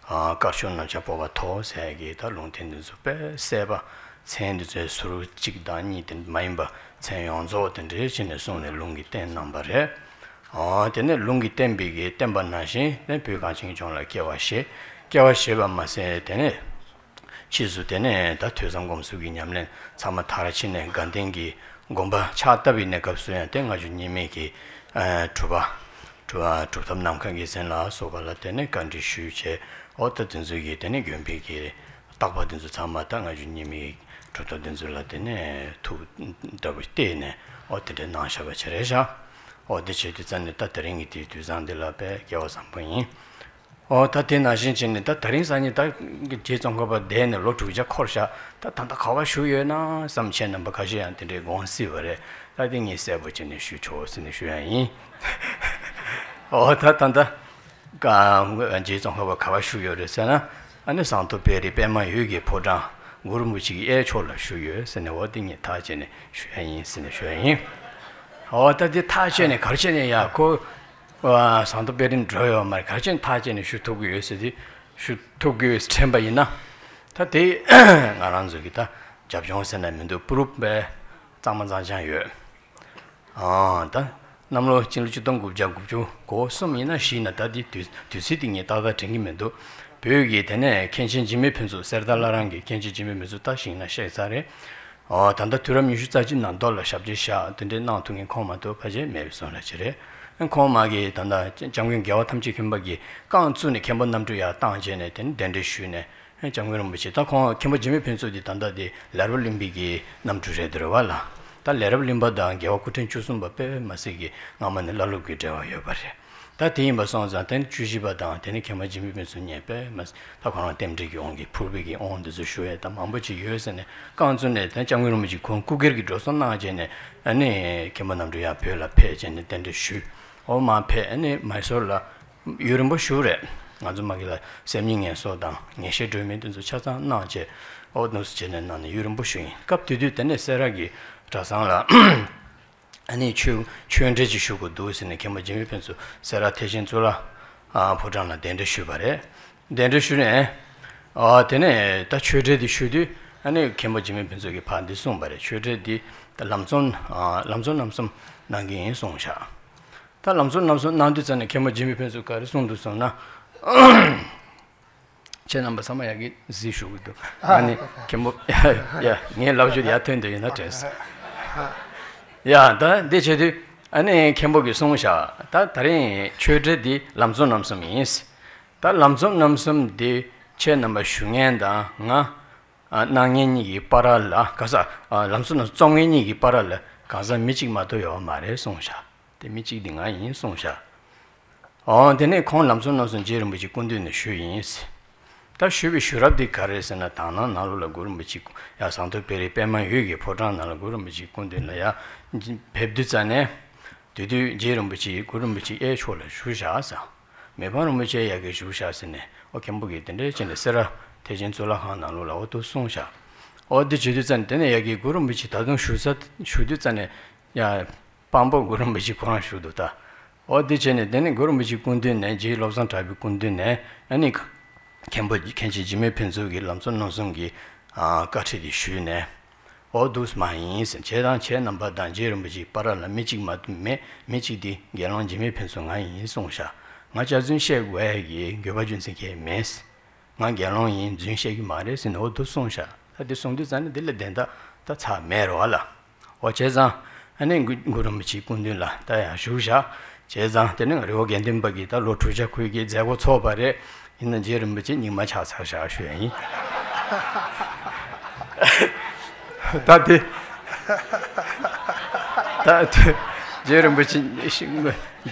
아 가쇼나 잡아봐 더 세기다 롱텐드서 빼 세바 체인드제 수로 직단이든 마인바 체용조든 레진의 손에 롱기 땐 넘버에 아 되네 롱기 땐 비게 땐 반나시 내 표가진 종라 개와시 개와시바 마세 되네 치수 때네 다 퇴장검 수기냐면 참아 다르치네 간댕기 곰바 차답이네 갑수야 땡아주님에게 주바 주아 주담 남강기 센라 소발라 때네 간지 쉬제 어떻든 저기 때네 견비기 딱 받은 저 참아 땡아주님이 주도된 줄라 때네 두 더블 때네 어떻든 나셔가 차례자 어디치도 전에 다 드링이 뒤두잔들라베 겨상분이 어 다들 나신진이 다 다른 사람이 다 제정거봐 내내 로트위자 콜샤 다 단다 가와 쉬어나 삼천 넘버 가시한테 곤시버에 다딩이 세버진이 쉬초스니 쉬야이 어 다단다 가 제정거봐 가와 쉬어르잖아 안에 산토베리 배마 유기 포장 무르무치기 애초라 쉬어스네 어디니 다진이 쉬야이 스니 쉬야이 어 다들 타전에 걸전에야 그 와 산도베린 줘요 말 가진 타진이 슈토기 요새지 슈토기 스탠바이나 다대 나란저기다 잡종선에 면도 프룹베 장만장장여 아다 남로 진주동 굽자굽주 고스미나 시나다디 뒤뒤시딩에 다다 챙기면도 벽이 되네 켄신지미 편수 세달라란 게 켄신지미 메주다 신나 셰사레 아 단다 드럼 유슈자지 난 달러 샵지샤 근데 나통에 코마도 파제 메르손라지레 고마게 단다 장군 겨와 탐지 김박이 강준의 캠번 남주야 땅전에 된 덴데슈네 장군은 무치다 고 김박이 편수디 단다디 라블림비기 남주제 들어와라 다 라블림바다 겨와 쿠튼 추순바페 마시기 나만 라루게 되어요 바래 다 팀바선자한테 주지바다한테 김박이 편수니에페 마스 다 고는 댐지기 온기 풀비기 온드즈 쇼에다 만부지 요새네 강준의 장군은 무치 공국이기 들어서 나제네 아니 김박 남주야 별라 페이지에 덴데슈 오마 페네 마이솔라 유름보 슈레 아줌마기라 샘닝에 소다 예시 드미든서 찾아 나제 어노스제는 나는 유름보 슈인 갑뒤뒤 때네 세라기 자상라 아니 추 추엔제지 슈고 도스네 개머지미 편수 세라 대신 줄라 아 보장나 된데 슈바레 된데 슈네 아 되네 다 추제디 슈디 아니 개머지미 편수기 반디 송바레 추제디 람존 아 람존 남섬 난게 송샤 다 남순 남순 난두잖아 개머지미 편수까지 송두선나 제 넘버 삼아야기 지슈고도 아니 개머 야네 라우주 야텐데 나테스 야다 데체디 아니 개머기 송샤 다 다른 최저디 남순 남순이스 다 남순 남순디 제 넘버 슝엔다 나 나녜니기 파랄라 가사 남순은 쫑엔니기 파랄라 가사 미직마도요 말에 송샤 미치 딩아 인송샤 어 데네 콘 남존노선 제르무지 군드네 슈인스 다 슈비 슈랍디 카레스나 타나 나로라 고르무지 야 산토 베리 페만 유게 포단나 고르무지 군데나야 뎁드자네 드드 제르무지 고르무지 에초라 슈샤사 메바르무지 야게 슈샤스네 오케무게 된데 제네스라 대진졸라 하나로라 오토 송샤 어디 지드잔데네 야게 고르무지 다동 슈사 슈드자네 야 반복 그런 것이 그런 수도다. 어디 전에 되는 그런 것이 군대네 제 로선 타입 군대네 아니 캠보지 켄지지메 편수기 남선 노선기 아 같이 쉬네. 어두스 마인스 제단 제 넘버 단지름 것이 빠라라 미직 맞네 미직디 갤런지메 편수가 인송샤. 맞아준 셰고에기 교바준 세계 메스. 난 갤런인 준셰기 말에서 어두송샤. 다들 송도잔에 들려 된다. 다 차메로알라. 어제자 아니 고름치 군들라 다야 슈샤 제자한테는 로겐덴박이다 로투자 쿠이게 자고 초발에 있는 제름부지 님마 차사샤 쉐이 다데 다데 Jerum bichin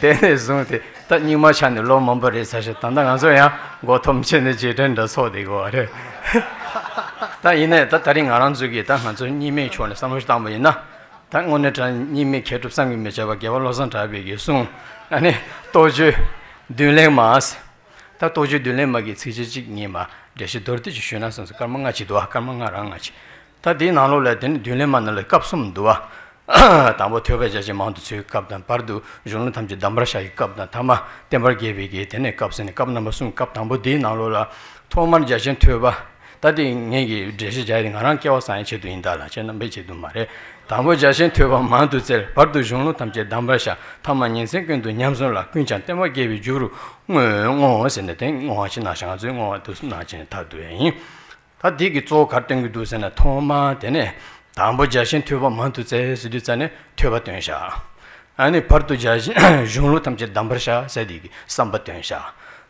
dene zonte tat nima chan lo mambare saje tanda ganso ya gotom chene jeren da so de go are ta ine ta taring aran zugi ta ganso nime chone samosh ta mo ina ta ngone ta nime khetup sang me chaba ge wa losan ta be ge sung ane toje dule mas ta toje dule ma ge chije ji ni ma de shi dorte ji shona san karma nga chi do karma nga rang chi ta din alo le din dule ma na le kapsum do 담보 퇴배자지 마운트 수익 갑단 파르두 존은 탐지 담브라샤이 갑단 타마 템버게비게 되네 갑스네 갑나무슨 갑 담보 디 나로라 토만 자신 퇴바 다디 얘기 제시 자이링 하나 깨워 사이체도 인다라 저는 매체도 말에 담보 자신 퇴바 마운트 셀 파르두 존은 탐지 담브라샤 타만 인생 근도 냠솔라 근찬 템버게비 주루 응어 센데땡 어하신 나상아 중 어도 나진 타도에 다디기 쪼 같은 게 두세나 토마 되네 담보 자신 퇴바 만두제 수리자네 퇴바 된샤 아니 파르투 자신 종로 탐제 담버샤 세디기 삼바된샤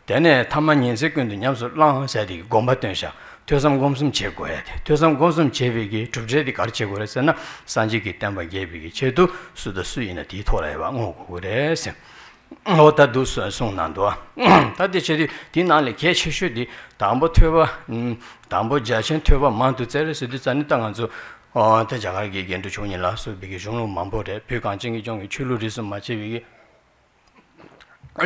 되네 타만 인색근도 냠서 랑 세디기 곰바된샤 퇴섬 곰숨 제거해야 돼 퇴섬 곰숨 제비기 줍제디 가르치고 그랬잖아 산지기 담바 예비기 제도 수도 수인의 뒤돌아와 오고 그래서 어다 두스 송난도 다디체디 디난레 개체슈디 담보 퇴바 담보 자신 퇴바 만두제를 수리자네 당한조 어, 대자가기 견도 좋으니라 수비기 종로 만보래 배관증이 좀 출루리스 마치비기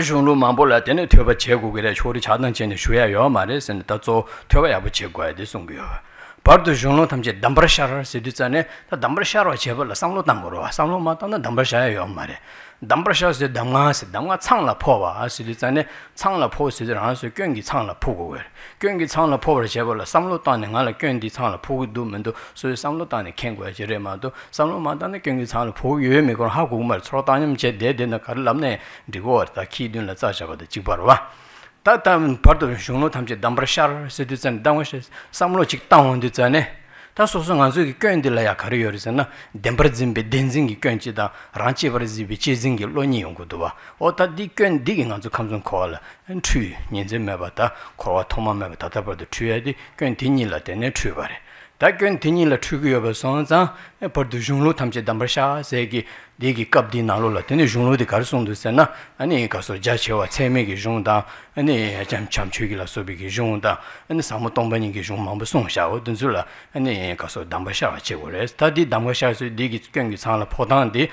종로 만보라 때는 퇴바 제국이래 조리 자동전에 줘야요 말했으니 다조 퇴바야부 제거해야 돼 송겨 바르도 종로 탐제 담브라샤를 쓰듯잖아 다 담브라샤로 제벌라 상로 담보로 상로 마다는 담브라샤요 말해 담브라샤스 담가스 담가 창라 포와 쓰듯잖아 창라 포스들 한수 경기 창라 포고 경기 창라 포를 제벌라 상로 따는 알아 경기 창라 포고 두면도 소위 상로 따는 캥거야 제레마도 상로 마다는 경기 창라 포 유에미고 하고 말 서로 따님 제 대대나 가르람네 리고 다 키든라 자자거든 지바로와 다담 파르도 종로 탐제 담브라샤르 세드잔 담워시 삼로 직당원 되잖아 다 소송 안수기 껴인들라야 가려요잖아 덴버진베 덴진기 껴인치다 란치버지 비치진기 로니 용고도와 어따디 껴인디기 안수 감정 콜 엔트 년제매바다 코와 토마매바 다다버도 튀야디 껴인디니라 되네 튀바레 다 껴인디니라 튀고여버 선자 파르도 종로 탐제 담브라샤 세기 디기 갑디 나로라 되네 종로디 가르송도잖아 아니 가서 자체와 체맥이 종다 아니 잠참 추기라 소비기 종다 아니 사모동반이기 종만부 송샤오 든줄라 아니 가서 담바샤와 제고레 스타디 담바샤스 디기 경기 상라 포단디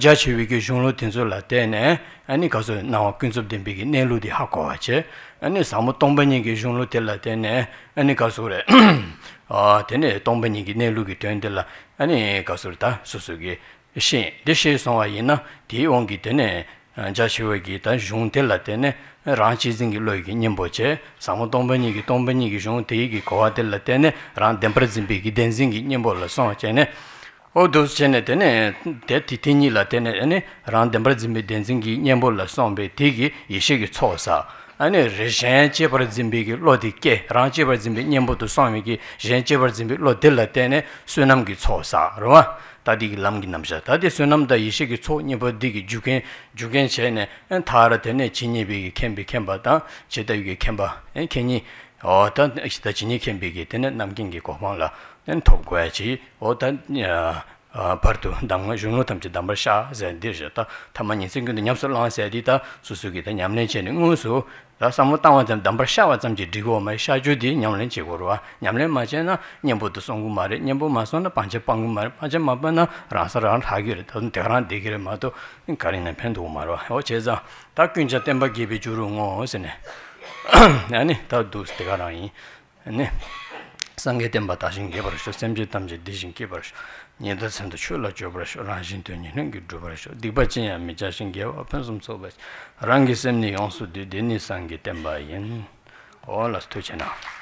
자체위기 종로 든줄라 되네 아니 가서 나와 근접된 비기 내로디 하고 와체 아니 사모동반이기 종로 될라 되네 아니 가서레 아 되네 동반이기 내로기 된들라 아니 가서다 수수기 시 대시 상황이나 대원기 때문에 자시외기 단 중텔라 때문에 란치징이 로이기 님보체 사모동번이기 동번이기 중대기 고아텔라 때문에 란 덴프진비기 덴징이 님볼라 상황에네 오도스체네 때문에 대티티니라 때문에 란 덴프진비 덴징이 님볼라 상배 대기 이식이 초사 아니 레젠체 버진비기 로디케 란치버진비 님보도 상위기 젠체버진비 로텔라 때문에 수남기 초사 로와 다디기 람기 남자 다디 수남다 이식이 초니버디기 주겐 주겐체네 타르테네 진입이 캠비 캠바다 제다유기 캠바 괜히 어떤 시다 진입 캠비기 때는 남긴 게 고마라 난 톡고야지 어떤 아 파르투 담가 주노 탐지 담바샤 젠디르다 타만이 생근데 냠설랑세디다 수수기다 냠내체는 무수 다 사모땅완 담바샤와 잠지 디고 마샤주디 냠내체고로와 냠내마제나 냠보도 송구마레 냠보마선나 반제방구마레 반제마바나 라서랑 하기를 던 대란 되기를 마도 인카리나 펜도마로와 어제자 다 균자 땜바 기비 주룽어 세네 아니 다 두스테가라니 아니 상게 땜바 다신 개버셔 셈지 담지 디신 개버셔 녀도 선도 출라 줘버셔 라신 되는 게 줘버셔 디바치야 미자신 개 앞은 좀 소버 랑게 셈니 온수 되니 상게 땜바인 올라스토잖아